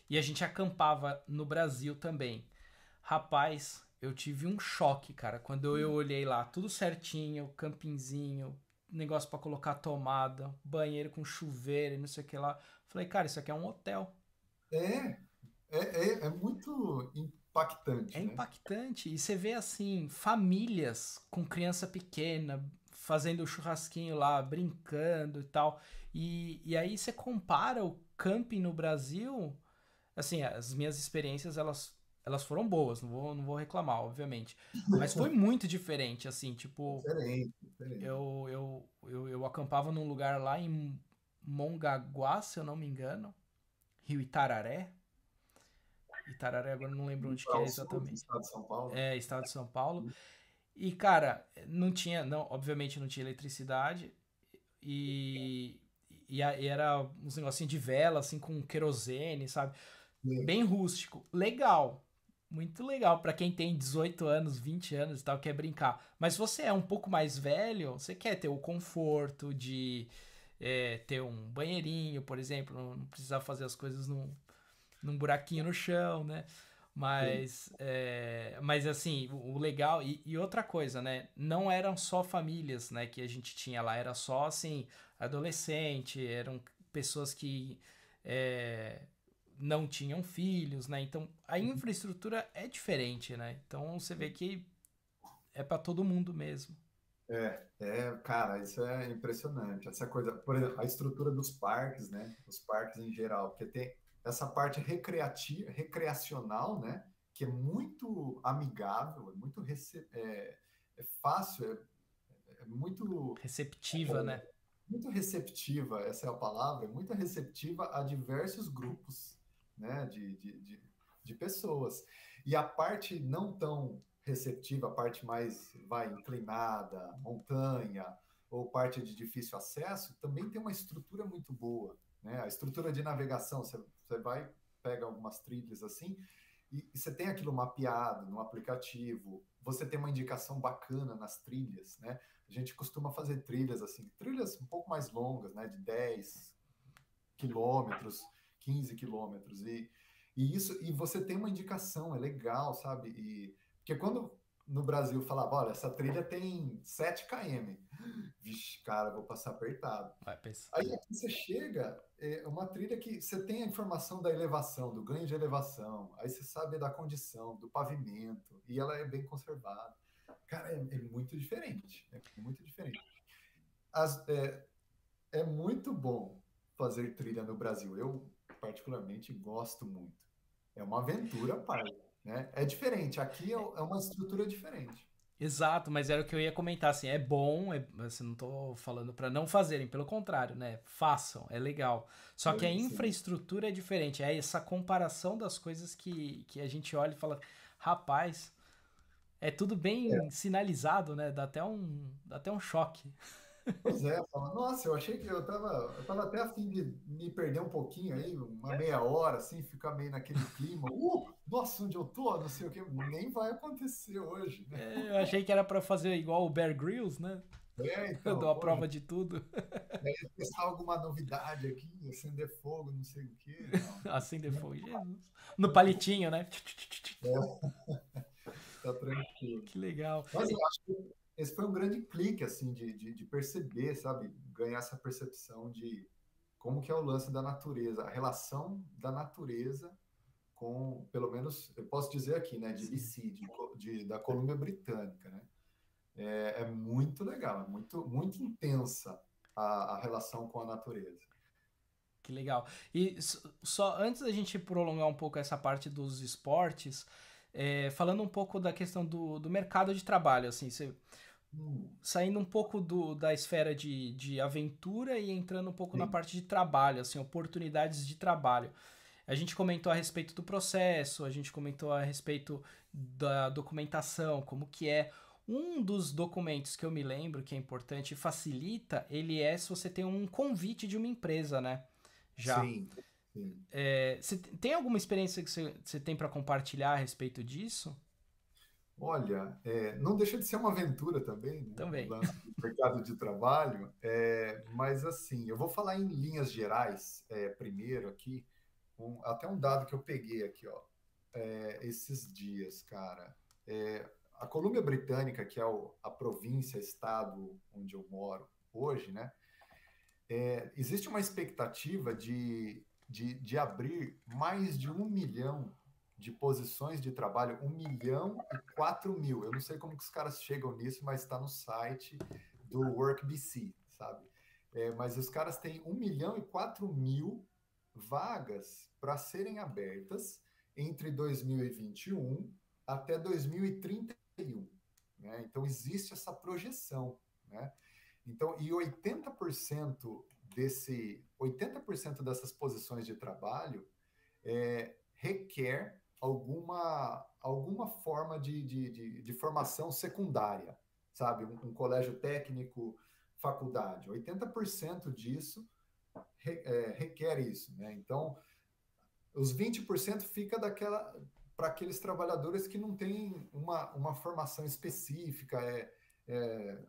E a gente acampava no Brasil também. Rapaz, eu tive um choque, cara, quando eu olhei lá, tudo certinho, campinzinho... negócio pra colocar tomada, banheiro com chuveiro e não sei o que lá. Falei, cara, isso aqui é um hotel. É, é, é, é muito impactante. É, né? Impactante. E você vê, assim, famílias com criança pequena, fazendo churrasquinho lá, brincando e tal. E, e aí você compara o camping no Brasil, assim, as minhas experiências, elas... Elas foram boas, não vou, não vou reclamar, obviamente. Mas foi muito diferente, assim, tipo... Diferente, diferente. Eu, eu, eu, eu acampava num lugar lá em Mongaguá, se eu não me engano. Rio Itararé. Itararé, agora não lembro onde que é exatamente. Estado de São Paulo. É, estado de São Paulo. E, cara, não tinha... Não, obviamente não tinha eletricidade. E, e, e era uns negocinhos de vela, assim, com querosene, sabe? Bem rústico. Legal. Muito legal, para quem tem dezoito anos, vinte anos e tal, quer brincar. Mas se você é um pouco mais velho, você quer ter o conforto de é, ter um banheirinho, por exemplo, não, não precisar fazer as coisas num, num buraquinho no chão, né? Mas, é, mas assim, o, o legal... E, e outra coisa, né? Não eram só famílias, né, que a gente tinha lá, era só, assim, adolescente, eram pessoas que... É, não tinham filhos, né? Então, a infraestrutura é diferente, né? Então, você vê que é para todo mundo mesmo. É, é, cara, isso é impressionante. Essa coisa, por exemplo, a estrutura dos parques, né? Os parques em geral, porque tem essa parte recreativa, recreacional, né? Que é muito amigável, é muito rece- é, é fácil, é, é muito... Receptiva, é, né? Muito receptiva, essa é a palavra, é muito receptiva a diversos grupos, né, de, de, de, de pessoas. E a parte não tão receptiva, a parte mais vai inclinada, montanha, ou parte de difícil acesso, também tem uma estrutura muito boa, né? A estrutura de navegação, você, você vai, pega algumas trilhas assim, e, e você tem aquilo mapeado no aplicativo, você tem uma indicação bacana nas trilhas, né? A gente costuma fazer trilhas assim, trilhas um pouco mais longas, né? De dez quilômetros, quinze quilômetros, e, e isso, e você tem uma indicação, é legal, sabe? E, porque quando no Brasil falava, olha, essa trilha tem sete quilômetros, vixe, cara, vou passar apertado. Vai, aí aqui você chega, é uma trilha que você tem a informação da elevação, do ganho de elevação, aí você sabe da condição, do pavimento, e ela é bem conservada. Cara, é, é muito diferente, é muito diferente. As, é, é muito bom fazer trilha no Brasil, eu particularmente gosto muito. É uma aventura, pai. Né? É diferente, aqui é uma estrutura diferente. Exato, mas era o que eu ia comentar, assim, é bom, é, assim, não tô falando para não fazerem, pelo contrário, né? Façam, é legal. Só que a infraestrutura é diferente, é essa comparação das coisas que, que a gente olha e fala, rapaz, é tudo bem é. sinalizado, né? Dá até um, dá até um choque. Pois é, fala, nossa, eu achei que eu tava, eu tava até a fim de me perder um pouquinho aí, uma meia hora, assim, ficar meio naquele clima, uh, nossa, onde eu tô, não sei o que, nem vai acontecer hoje, né? É, eu achei que era pra fazer igual o Bear Grylls, né? É, então, eu dou a prova de tudo. né? Testar alguma novidade aqui, acender fogo, não sei o quê. Acender fogo, Jesus. No palitinho, né? É. Tá tranquilo. Que legal. Mas eu acho que esse foi um grande clique, assim, de, de, de perceber, sabe? Ganhar essa percepção de como que é o lance da natureza, a relação da natureza com, pelo menos, eu posso dizer aqui, né? De B C, de, de, da Colômbia Britânica, né? É, é muito legal, é muito, muito intensa a, a relação com a natureza. Que legal. E só antes da gente prolongar um pouco essa parte dos esportes, é, falando um pouco da questão do, do mercado de trabalho, assim, você, hum. saindo um pouco do, da esfera de, de aventura e entrando um pouco Sim. na parte de trabalho, assim, oportunidades de trabalho. A gente comentou a respeito do processo, a gente comentou a respeito da documentação, como que é. Um dos documentos que eu me lembro que é importante e facilita, ele é se você tem um convite de uma empresa, né? Já. Sim. sim. É, você tem alguma experiência que você, você tem para compartilhar a respeito disso? Olha, é, não deixa de ser uma aventura também, né? Também. No mercado de trabalho, é, mas assim, eu vou falar em linhas gerais é, primeiro aqui, um, até um dado que eu peguei aqui, ó, é, esses dias, cara, é, a Colômbia Britânica, que é o, a província, estado onde eu moro hoje, né? É, existe uma expectativa de, de, de abrir mais de um milhão de posições de trabalho, um milhão e quatro mil. Eu não sei como que os caras chegam nisso, mas está no site do WorkBC, sabe? É, mas os caras têm um milhão e quatro mil vagas para serem abertas entre dois mil e vinte e um até dois mil e trinta. Né? Então, existe essa projeção, né? Então, e oitenta por cento desse, oitenta por cento dessas posições de trabalho é, requer alguma, alguma forma de, de, de, de formação secundária, sabe? Um, um colégio técnico, faculdade. oitenta por cento disso re, é, requer isso, né? Então, os vinte por cento fica daquela... para aqueles trabalhadores que não têm uma, uma formação específica, é, é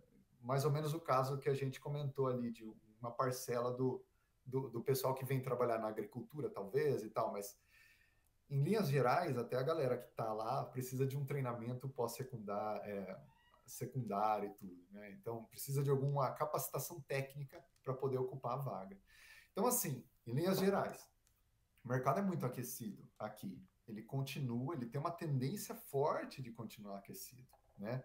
mais ou menos o caso que a gente comentou ali, de uma parcela do, do, do pessoal que vem trabalhar na agricultura, talvez, e tal, mas, em linhas gerais, até a galera que está lá precisa de um treinamento pós-secundário é, secundário e tudo, né? Então, precisa de alguma capacitação técnica para poder ocupar a vaga. Então, assim, em linhas gerais, o mercado é muito aquecido aqui, ele continua, ele tem uma tendência forte de continuar aquecido, né?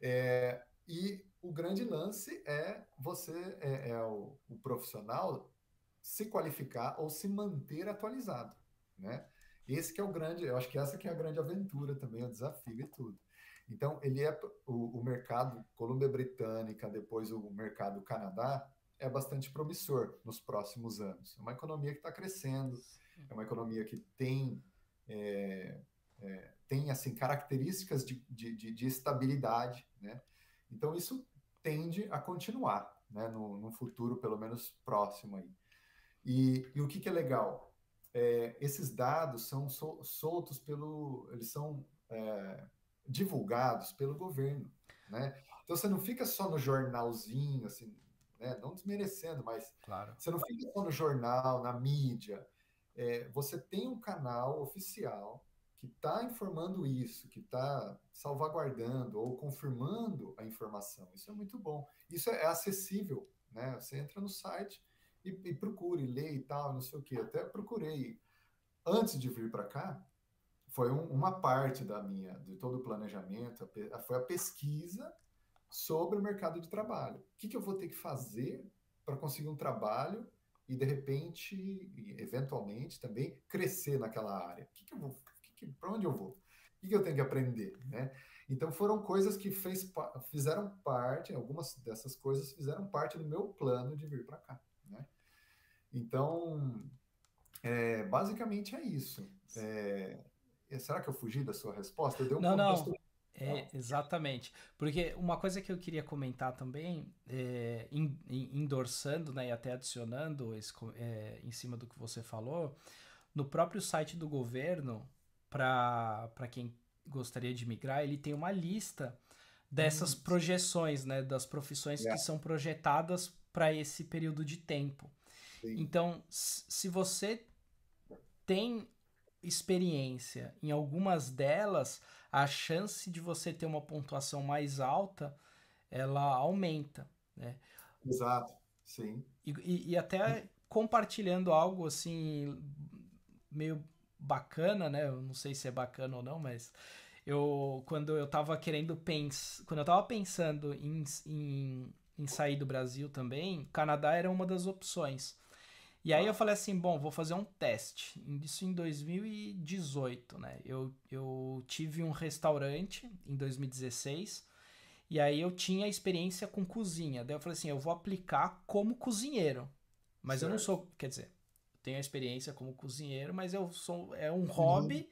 É, e o grande lance é você, é, é o, o profissional, se qualificar ou se manter atualizado, né? Esse que é o grande, eu acho que essa que é a grande aventura também, o desafio e tudo. Então, ele é, o, o mercado Colômbia Britânica, depois o mercado Canadá, é bastante promissor nos próximos anos. É uma economia que está crescendo, é uma economia que tem... É, é, tem assim, características de, de, de, de estabilidade, né? Então isso tende a continuar, né? no, no futuro pelo menos próximo aí. E, e o que, que é legal? É, esses dados são sol, soltos pelo, eles são é, divulgados pelo governo, né? Então você não fica só no jornalzinho, assim, né? Não desmerecendo, mas claro. Você não fica só no jornal, na mídia. É, você tem um canal oficial que está informando isso, que está salvaguardando ou confirmando a informação. Isso é muito bom. Isso é, é acessível, né? Você entra no site e, e procura, e lê e tal, não sei o quê. Até procurei. Antes de vir para cá, foi um, uma parte da minha, de todo o planejamento, a, a, foi a pesquisa sobre o mercado de trabalho. O que, que eu vou ter que fazer para conseguir um trabalho e, de repente, e eventualmente, também crescer naquela área. O que que eu vou, que que, para onde eu vou? O que que eu tenho que aprender, né? Então, foram coisas que fez, fizeram parte, algumas dessas coisas fizeram parte do meu plano de vir para cá, né? Então, é, basicamente é isso. É, será que eu fugi da sua resposta? Eu dei um não, contexto... não. É, exatamente, porque uma coisa que eu queria comentar também, é, em, em, endorsando, né, e até adicionando esse, é, em cima do que você falou, no próprio site do governo, para quem gostaria de migrar, ele tem uma lista dessas projeções, né, das profissões yeah. que são projetadas para esse período de tempo. Sim. Então, se você tem experiência em algumas delas, a chance de você ter uma pontuação mais alta, ela aumenta, né? Exato, sim. E, e, e até compartilhando algo assim, meio bacana, né? Eu não sei se é bacana ou não, mas eu, quando eu tava querendo pensar, quando eu tava pensando em, em, em sair do Brasil também, Canadá era uma das opções. E aí eu falei assim, bom, vou fazer um teste. Isso em dois mil e dezoito, né? Eu, eu tive um restaurante em dois mil e dezesseis e aí eu tinha experiência com cozinha. Daí eu falei assim, eu vou aplicar como cozinheiro. Mas certo. Eu não sou, quer dizer, eu tenho a experiência como cozinheiro, mas eu sou, é um hobby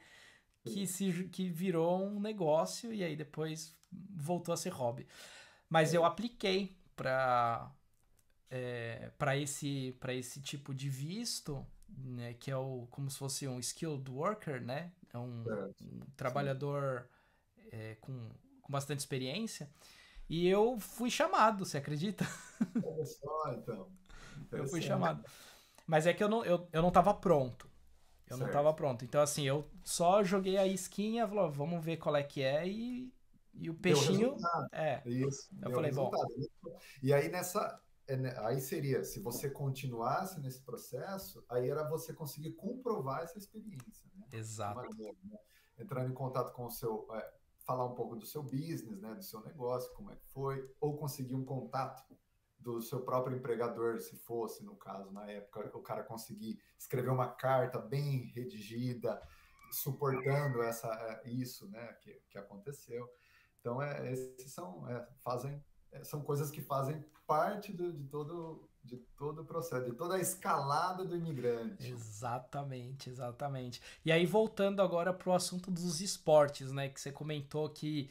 que, se, que virou um negócio e aí depois voltou a ser hobby. Mas eu apliquei para... É, para esse, para esse tipo de visto, né, que é o, como se fosse um skilled worker, né, é um, um trabalhador é, com, com bastante experiência, e eu fui chamado, você acredita? Olha só, então. Eu fui chamado. Mas é que eu não, eu, eu não tava pronto. Eu certo. não tava pronto. Então, assim, eu só joguei a isquinha, falou, vamos ver qual é que é, e, e o peixinho... É, isso. Eu falei, bom... E aí, nessa... Aí seria, se você continuasse nesse processo, aí era você conseguir comprovar essa experiência, né? Exato. Maneira, né? Entrando em contato com o seu, é, falar um pouco do seu business, né? Do seu negócio, como é que foi, ou conseguir um contato do seu próprio empregador, se fosse, no caso, na época, o cara conseguir escrever uma carta bem redigida, suportando essa, isso, né? Que, que aconteceu. Então, é, esses são, é, fazem... São coisas que fazem parte do, de, todo, de todo o processo, de toda a escalada do imigrante. Exatamente, exatamente. E aí, voltando agora para o assunto dos esportes, né? Que você comentou que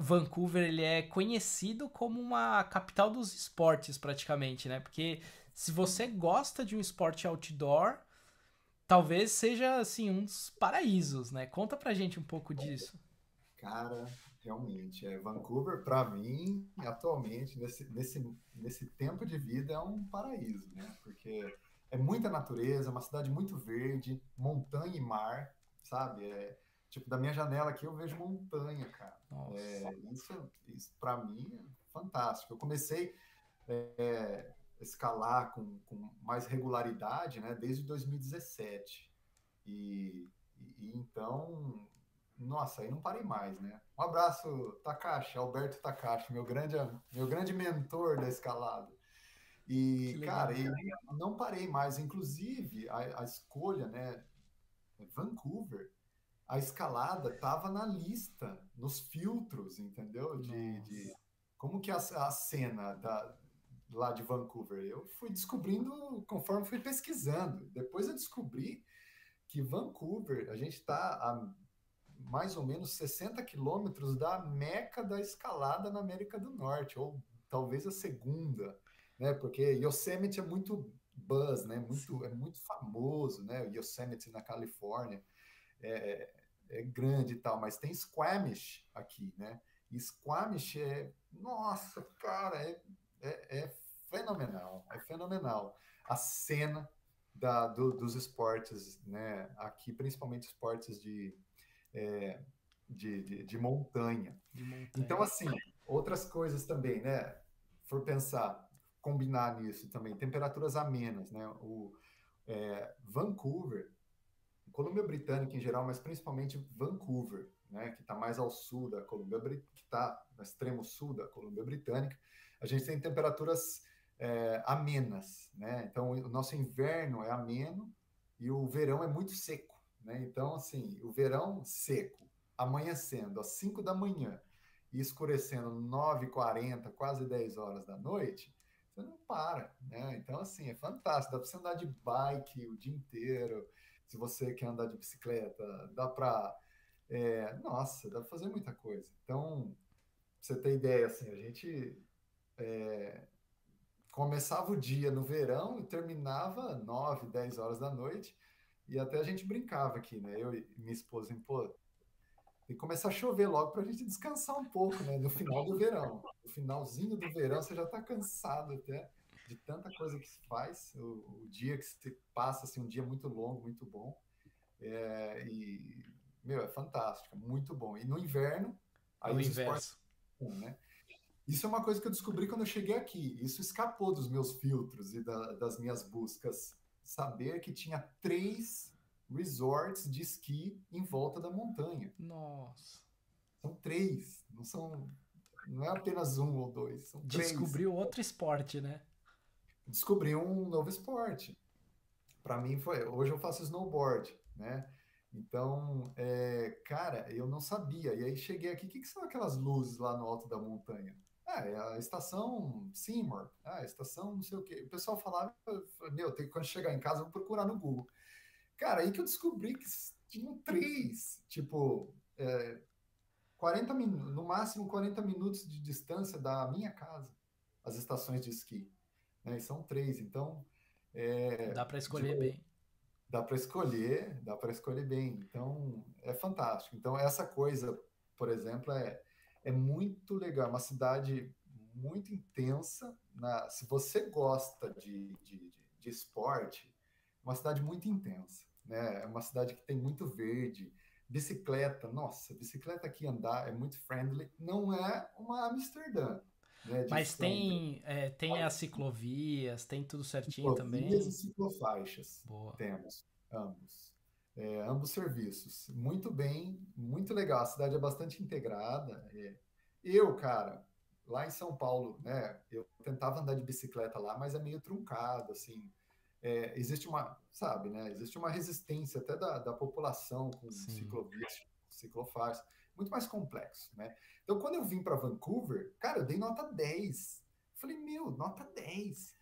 Vancouver ele é conhecido como uma capital dos esportes, praticamente, né? Porque se você gosta de um esporte outdoor, talvez seja, assim, um dos paraísos, né? Conta pra gente um pouco disso. Cara... Realmente, é, Vancouver, para mim, atualmente, nesse, nesse, nesse tempo de vida, é um paraíso, né? Porque é muita natureza, é uma cidade muito verde, montanha e mar, sabe? É, tipo, da minha janela aqui eu vejo montanha, cara. É, isso, isso para mim, é fantástico. Eu comecei a é, escalar com, com mais regularidade, né? Desde dois mil e dezessete. E, e então... Nossa, aí não parei mais, né? Um abraço, Takashi, Alberto Takashi, meu grande, meu grande mentor da escalada. E, cara, eu não parei mais. Inclusive, a, a escolha, né? Vancouver, a escalada estava na lista, nos filtros, entendeu? De, de como que é a, a cena da, lá de Vancouver? Eu fui descobrindo conforme fui pesquisando. Depois eu descobri que Vancouver, a gente está... mais ou menos sessenta quilômetros da meca da escalada na América do Norte, ou talvez a segunda, né? Porque Yosemite é muito buzz, né? Muito, é muito famoso, né? Yosemite na Califórnia é, é grande e tal, mas tem Squamish aqui, né? E Squamish é, nossa, cara, é, é, é fenomenal, é fenomenal. A cena da, do, dos esportes, né? Aqui, principalmente esportes de É, de, de, de, montanha. de montanha. Então, assim, outras coisas também, né? For pensar, combinar nisso também, temperaturas amenas, né? O é, Vancouver, Colômbia Britânica em geral, mas principalmente Vancouver, né? Que está mais ao sul da Colômbia Britânica, que está no extremo sul da Colômbia Britânica, a gente tem temperaturas é, amenas, né? Então, o nosso inverno é ameno e o verão é muito seco. Né? Então, assim, o verão seco, amanhecendo às cinco da manhã e escurecendo nove e quarenta, quase dez horas da noite, você não para, né? Então, assim, é fantástico. Dá para você andar de bike o dia inteiro, se você quer andar de bicicleta, dá para... É, nossa, dá para fazer muita coisa. Então, pra você ter ideia, assim, a gente é, começava o dia no verão e terminava nove, dez horas da noite. E até a gente brincava aqui, né? Eu e minha esposa, assim, pô, tem que começar a chover logo para a gente descansar um pouco, né? No final do verão. No finalzinho do verão, você já tá cansado até. de tanta coisa que se faz, o, o dia que se passa, assim, um dia muito longo, muito bom, é, e, meu, é fantástico, muito bom. E no inverno, aí o inverso. Esportes, né? Isso é uma coisa que eu descobri quando eu cheguei aqui, isso escapou dos meus filtros e da, das minhas buscas, saber que tinha três resorts de esqui em volta da montanha. Nossa! São três, não são... Não é apenas um ou dois, são três. Descobriu outro esporte, né? Descobri um novo esporte. Para mim foi... Hoje eu faço snowboard, né? Então, é, cara, eu não sabia. E aí cheguei aqui, o que, que são aquelas luzes lá no alto da montanha? Ah, é a estação Seymour. Ah, a estação não sei o quê. O pessoal falava, meu, tem, quando chegar em casa eu vou procurar no Google. Cara, aí que eu descobri que tinham três, tipo... É, quarenta minutos, no máximo quarenta minutos de distância da minha casa, as estações de esqui, né? E são três, então é, dá para escolher de, bem. Dá para escolher, dá para escolher bem. Então é fantástico. Então essa coisa, por exemplo, é é muito legal, uma cidade muito intensa. Na, se você gosta de, de, de, de esporte, uma cidade muito intensa, né? É uma cidade que tem muito verde. Bicicleta, nossa, bicicleta aqui andar é muito friendly, não é uma Amsterdã. Né, mas tem, é, tem as ciclovias, tem tudo certinho ciclovias também. Ciclovias e ciclofaixas. Boa. Temos, ambos. É, ambos serviços. Muito bem, muito legal, a cidade é bastante integrada. É. Eu, cara, lá em São Paulo, né, eu tentava andar de bicicleta lá, mas é meio truncado, assim. É, existe uma, sabe, né? Existe uma resistência até da, da população com ciclovias, ciclofaixas, muito mais complexo, né? Então, quando eu vim para Vancouver, cara, eu dei nota dez. Falei, meu, nota dez.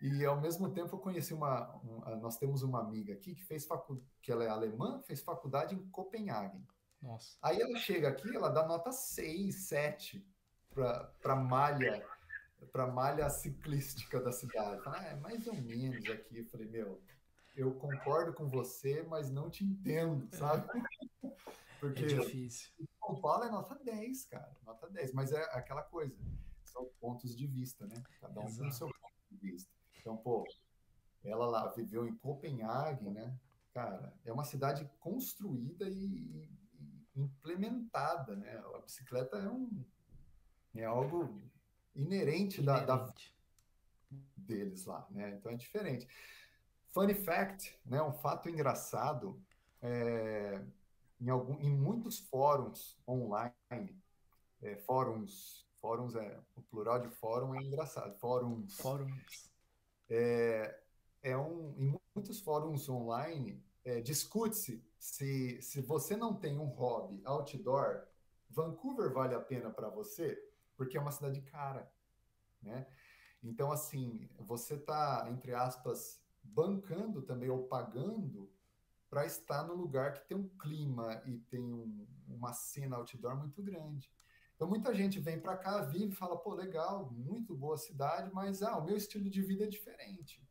E, ao mesmo tempo, eu conheci uma... Um, nós temos uma amiga aqui que fez faculdade, que ela é alemã, fez faculdade em Copenhague. Nossa. Aí ela chega aqui, ela dá nota seis, sete para a malha... para a malha ciclística da cidade. Ah, é mais ou menos aqui. Eu falei, meu, eu concordo com você, mas não te entendo, sabe? Porque é difícil. São Paulo é nota dez, cara, nota dez, mas é aquela coisa, são pontos de vista, né? Cada um tem o seu ponto de vista. Então, pô, ela lá viveu em Copenhague, né? Cara, é uma cidade construída e, e implementada, né? A bicicleta é um... é algo... inerente, inerente. Da, da deles lá, né? Então é diferente. Funny fact, né? Um fato engraçado, é, em, algum, em muitos fóruns online, é, fóruns, fóruns é o plural de fórum é engraçado. Fóruns. Fóruns. É, é um, em muitos fóruns online é, discute-se se se você não tem um hobby outdoor, Vancouver vale a pena para você? Porque é uma cidade cara, né? Então, assim, você tá, entre aspas, bancando também, ou pagando, para estar no lugar que tem um clima e tem um, uma cena outdoor muito grande. Então, muita gente vem para cá, vive e fala, pô, legal, muito boa cidade, mas ah, o meu estilo de vida é diferente,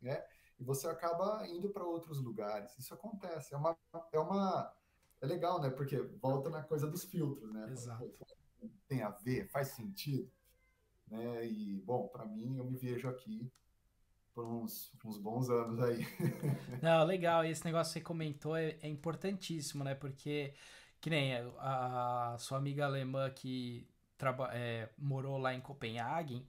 né? E você acaba indo para outros lugares. Isso acontece. É uma, é uma... É legal, né? Porque volta na coisa dos filtros, né? Exato. Tem a ver, faz sentido, né? E, bom, para mim, eu me vejo aqui por uns, uns bons anos aí. Não, legal, esse negócio que você comentou é, é importantíssimo, né? Porque, que nem a sua amiga alemã que traba, é, morou lá em Copenhague,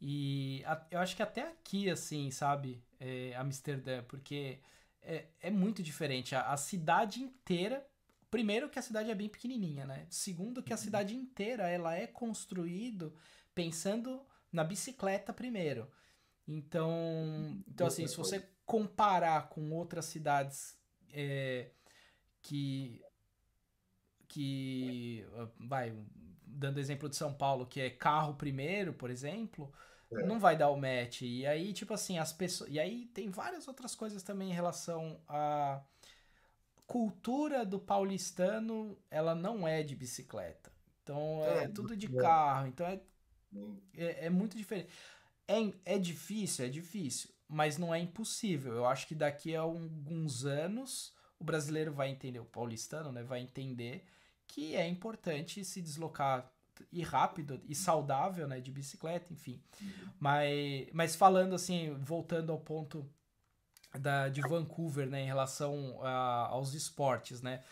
e a, eu acho que até aqui, assim, sabe, é, Amsterdã, porque é, é muito diferente, a, a cidade inteira. Primeiro que a cidade é bem pequenininha, né? Segundo que a cidade inteira ela é construída pensando na bicicleta primeiro. Então, então assim, se você comparar com outras cidades é, que que vai dando exemplo de São Paulo, que é carro primeiro, por exemplo, é. Não vai dar o match. E aí tipo assim as pessoas e aí tem várias outras coisas também em relação a cultura do paulistano, ela não é de bicicleta. Então, é, é tudo de carro. Então, é, é, é muito diferente. É, é difícil, é difícil, mas não é impossível. Eu acho que daqui a alguns anos, o brasileiro vai entender, o paulistano, né, vai entender que é importante se deslocar e rápido e saudável, né, de bicicleta, enfim. Mas, mas falando assim, voltando ao ponto da, de Vancouver, né, em relação a, aos esportes, né,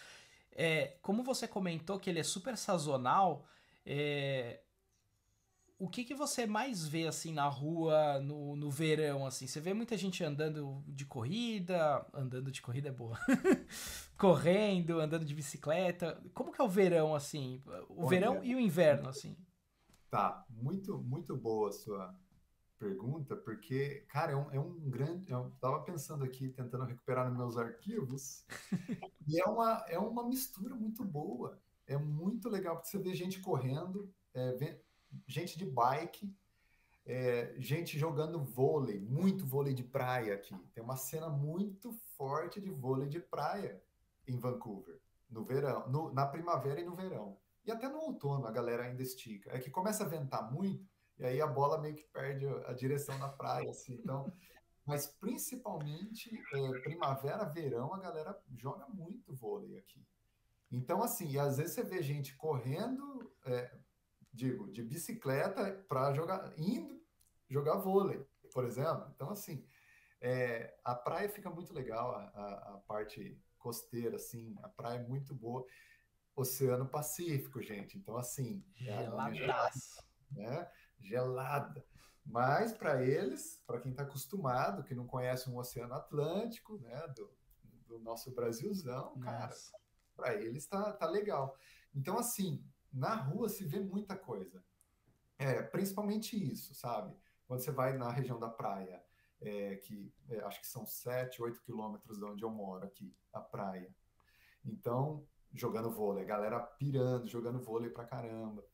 é, como você comentou que ele é super sazonal, é, o que que você mais vê assim na rua no, no verão, assim? Você vê muita gente andando de corrida, andando de corrida é boa, correndo, andando de bicicleta. Como que é o verão assim? O Olha, verão e o inverno assim? Tá, muito muito boa a sua pergunta, porque cara, é um, é um grande, eu tava pensando aqui tentando recuperar nos meus arquivos e é uma é uma mistura muito boa. É muito legal porque você vê gente correndo, é, vem, gente de bike, é, gente jogando vôlei, muito vôlei de praia aqui. Tem uma cena muito forte de vôlei de praia em Vancouver, no verão, no, na primavera e no verão. E até no outono a galera ainda estica. É que começa a ventar muito e aí a bola meio que perde a direção da praia, assim, então... Mas principalmente é, primavera, verão, a galera joga muito vôlei aqui. Então, assim, às vezes você vê gente correndo... É, digo, de bicicleta para jogar, indo jogar vôlei, por exemplo. Então, assim, é, a praia fica muito legal, a, a, a parte costeira, assim, a praia é muito boa. Oceano Pacífico, gente. Então, assim... Geladaço. Né? Gelada. Mas, para eles, para quem está acostumado, que não conhece um Oceano Atlântico, né, do, do nosso Brasilzão, cara, para eles tá, tá legal. Então, assim... Na rua se vê muita coisa, é, principalmente isso, sabe? Quando você vai na região da praia, é, que é, acho que são sete, oito quilômetros de onde eu moro aqui, a praia. Então, jogando vôlei, galera pirando, jogando vôlei pra caramba.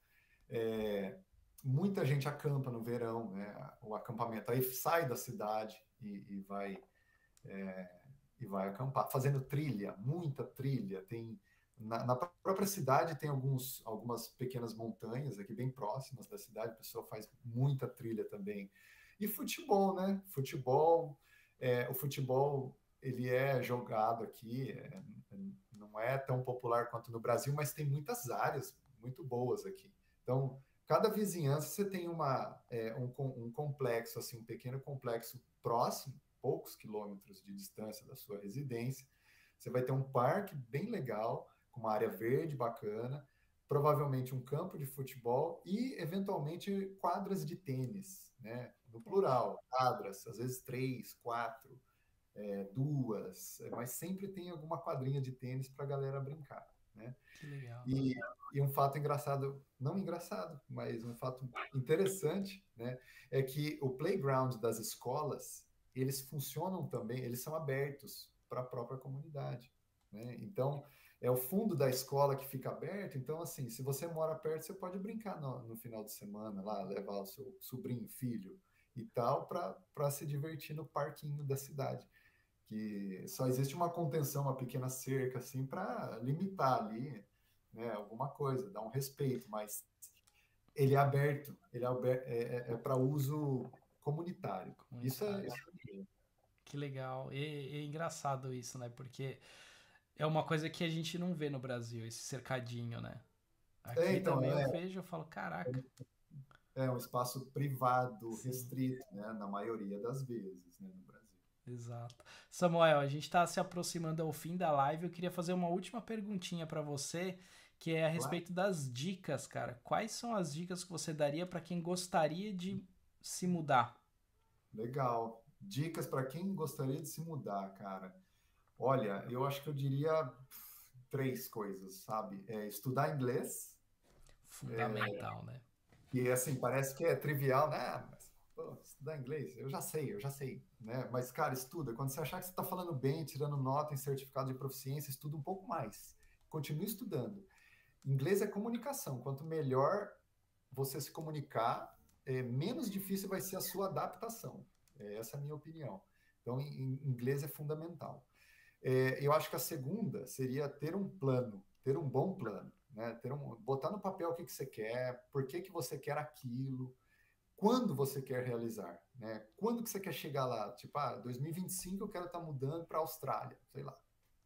É, muita gente acampa no verão, né? O acampamento aí sai da cidade e, e, vai, é, e vai acampar, fazendo trilha, muita trilha, tem... Na, na própria cidade tem alguns, algumas pequenas montanhas aqui bem próximas da cidade, o pessoal faz muita trilha também. E futebol, né? Futebol, é, o futebol, ele é jogado aqui, é, não é tão popular quanto no Brasil, mas tem muitas áreas muito boas aqui. Então, cada vizinhança você tem uma, é, um, um complexo, assim, um pequeno complexo próximo, poucos quilômetros de distância da sua residência. Você vai ter um parque bem legal, uma área verde bacana, provavelmente um campo de futebol e, eventualmente, quadras de tênis, né? No plural, quadras, às vezes três, quatro, é, duas, mas sempre tem alguma quadrinha de tênis para a galera brincar, né? Que legal. E, e um fato engraçado, não engraçado, mas um fato interessante, né? É que o playground das escolas, eles funcionam também, eles são abertos para a própria comunidade, né? Então, é o fundo da escola que fica aberto, então, assim, se você mora perto, você pode brincar no, no final de semana lá, levar o seu sobrinho, filho e tal, para se divertir no parquinho da cidade, que só existe uma contenção, uma pequena cerca, assim, para limitar ali, né, alguma coisa, dar um respeito, mas ele é aberto, ele é, é, é para uso comunitário. comunitário. Isso é... Isso. Que legal, e, e é engraçado isso, né, porque... É uma coisa que a gente não vê no Brasil, esse cercadinho, né? Aqui é, então, também é, eu vejo e falo, caraca. É um espaço privado, sim, restrito, né? Na maioria das vezes, né? No Brasil. Exato. Samuel, a gente está se aproximando ao fim da live. Eu queria fazer uma última perguntinha para você, que é a respeito das dicas, cara. Quais são as dicas que você daria para quem gostaria de se mudar? Legal. Dicas para quem gostaria de se mudar, cara. Olha, eu acho que eu diria três coisas, sabe? É estudar inglês. Fundamental, é, né? E assim, parece que é trivial, né? Mas, pô, estudar inglês, eu já sei, eu já sei, né? Mas, cara, estuda. Quando você achar que você está falando bem, tirando nota em certificado de proficiência, estuda um pouco mais. Continue estudando. Inglês é comunicação. Quanto melhor você se comunicar, é, menos difícil vai ser a sua adaptação. É, essa é a minha opinião. Então, em, em inglês é fundamental. É, eu acho que a segunda seria ter um plano, ter um bom plano, né? Ter um, botar no papel o que, que você quer, por que, que você quer aquilo, quando você quer realizar, né? Quando que você quer chegar lá? Tipo, ah, dois mil e vinte e cinco eu quero estar tá mudando para a Austrália, sei lá,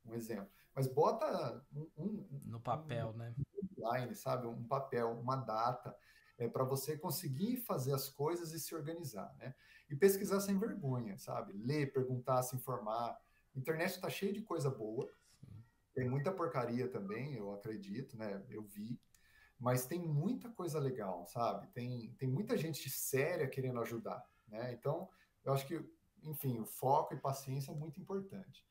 um exemplo. Mas bota um... um no papel, um, né? deadline, sabe? Um papel, uma data, é, para você conseguir fazer as coisas e se organizar, né? E pesquisar sem vergonha, sabe? Ler, perguntar, se informar. A internet está cheia de coisa boa. Sim. Tem muita porcaria também, eu acredito, né? Eu vi. Mas tem muita coisa legal, sabe? Tem, tem muita gente séria querendo ajudar, né? Então, eu acho que, enfim, o foco e paciência é muito importante.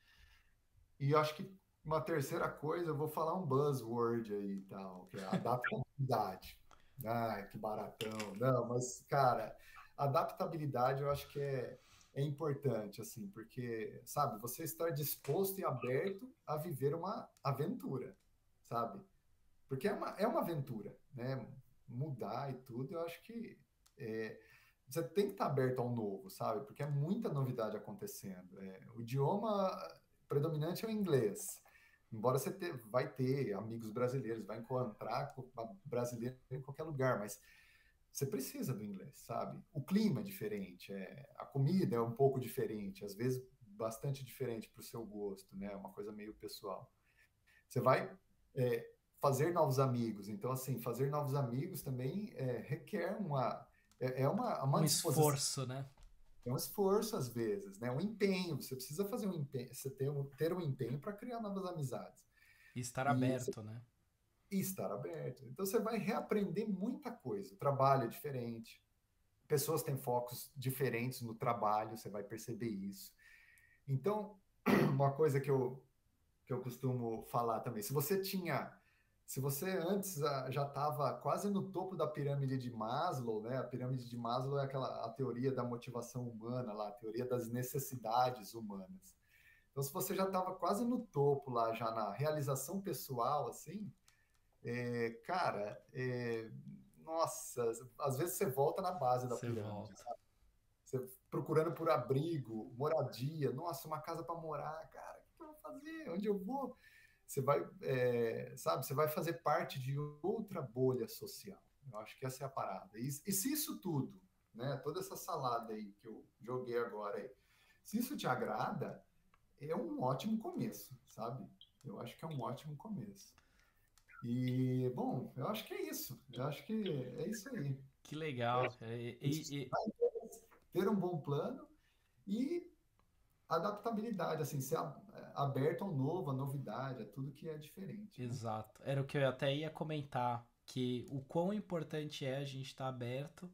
E eu acho que uma terceira coisa, eu vou falar um buzzword aí e tal, que é adaptabilidade. Ah, que baratão. Não, mas, cara, adaptabilidade eu acho que é, é importante, assim, porque, sabe, você estar disposto e aberto a viver uma aventura, sabe? Porque é uma, é uma aventura, né? Mudar e tudo, eu acho que... É, você tem que estar aberto ao novo, sabe? Porque é muita novidade acontecendo. É, o idioma predominante é o inglês. Embora você ter, vai ter amigos brasileiros, vai encontrar brasileiro em qualquer lugar, mas você precisa do inglês, sabe? O clima é diferente, é, a comida é um pouco diferente, às vezes bastante diferente para o seu gosto, né? Uma coisa meio pessoal. Você vai... É, fazer novos amigos, então assim, fazer novos amigos também é, requer uma é, é uma, uma um esforço, né? É um esforço às vezes, né? Um empenho, você precisa fazer um empenho, você ter um, ter um empenho para criar novas amizades. E estar e aberto, você, né? E estar aberto. Então você vai reaprender muita coisa, o trabalho é diferente, pessoas têm focos diferentes no trabalho, você vai perceber isso. Então, uma coisa que eu, que eu costumo falar também, se você tinha Se você antes já estava quase no topo da pirâmide de Maslow, né? A pirâmide de Maslow é aquela a teoria da motivação humana, lá, a teoria das necessidades humanas. Então, se você já estava quase no topo lá, já na realização pessoal, assim, é, cara, é, nossa, às vezes você volta na base da você pirâmide, sabe? Você procurando por abrigo, moradia, nossa, uma casa para morar, cara, o que eu vou fazer? Onde eu vou? Você vai, é, sabe, você vai fazer parte de outra bolha social. Eu acho que essa é a parada. E, e se isso tudo, né, toda essa salada aí que eu joguei agora, aí, se isso te agrada, é um ótimo começo, sabe? Eu acho que é um ótimo começo. E, bom, eu acho que é isso. Eu acho que é isso aí. Que legal. E, e, e... Ter um bom plano e... adaptabilidade, assim, ser aberto ao novo, à novidade, a tudo que é diferente. Né? Exato. Era o que eu até ia comentar, que o quão importante é a gente estar aberto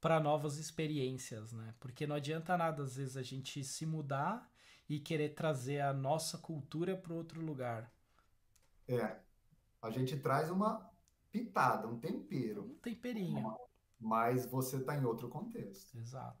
para novas experiências, né? Porque não adianta nada, às vezes, a gente se mudar e querer trazer a nossa cultura para outro lugar. É. A gente traz uma pitada, um tempero. Um temperinho. Mas você está em outro contexto. Exato.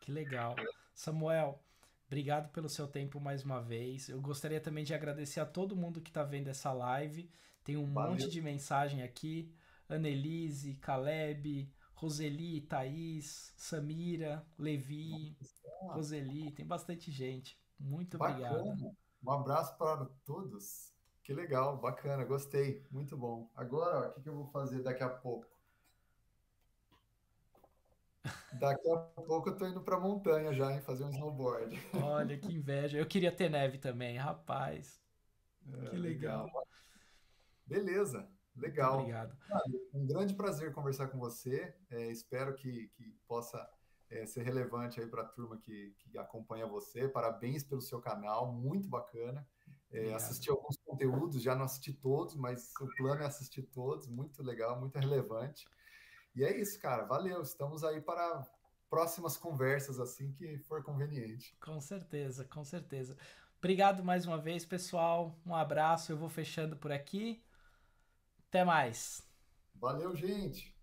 Que legal. Samuel, obrigado pelo seu tempo mais uma vez. Eu gostaria também de agradecer a todo mundo que está vendo essa live. Tem um Valeu. monte de mensagem aqui. Annelise, Caleb, Roseli, Thaís, Samira, Levi, Nossa. Roseli. Tem bastante gente. Muito bacana. Obrigado. Um abraço para todos. Que legal, bacana, gostei. Muito bom. Agora, ó, o que, que eu vou fazer daqui a pouco? Daqui a pouco eu tô indo pra montanha já, hein? Fazer um snowboard. Olha, que inveja. Eu queria ter neve também, rapaz. É, que legal. legal. Beleza, legal. Muito obrigado. Ah, um grande prazer conversar com você. É, espero que, que possa é, ser relevante aí pra turma que, que acompanha você. Parabéns pelo seu canal, muito bacana. É, assisti alguns conteúdos, já não assisti todos, mas o plano é assistir todos. Muito legal, muito relevante. E é isso, cara. Valeu. Estamos aí para próximas conversas, assim que for conveniente. Com certeza, com certeza. Obrigado mais uma vez, pessoal. Um abraço. Eu vou fechando por aqui. Até mais. Valeu, gente.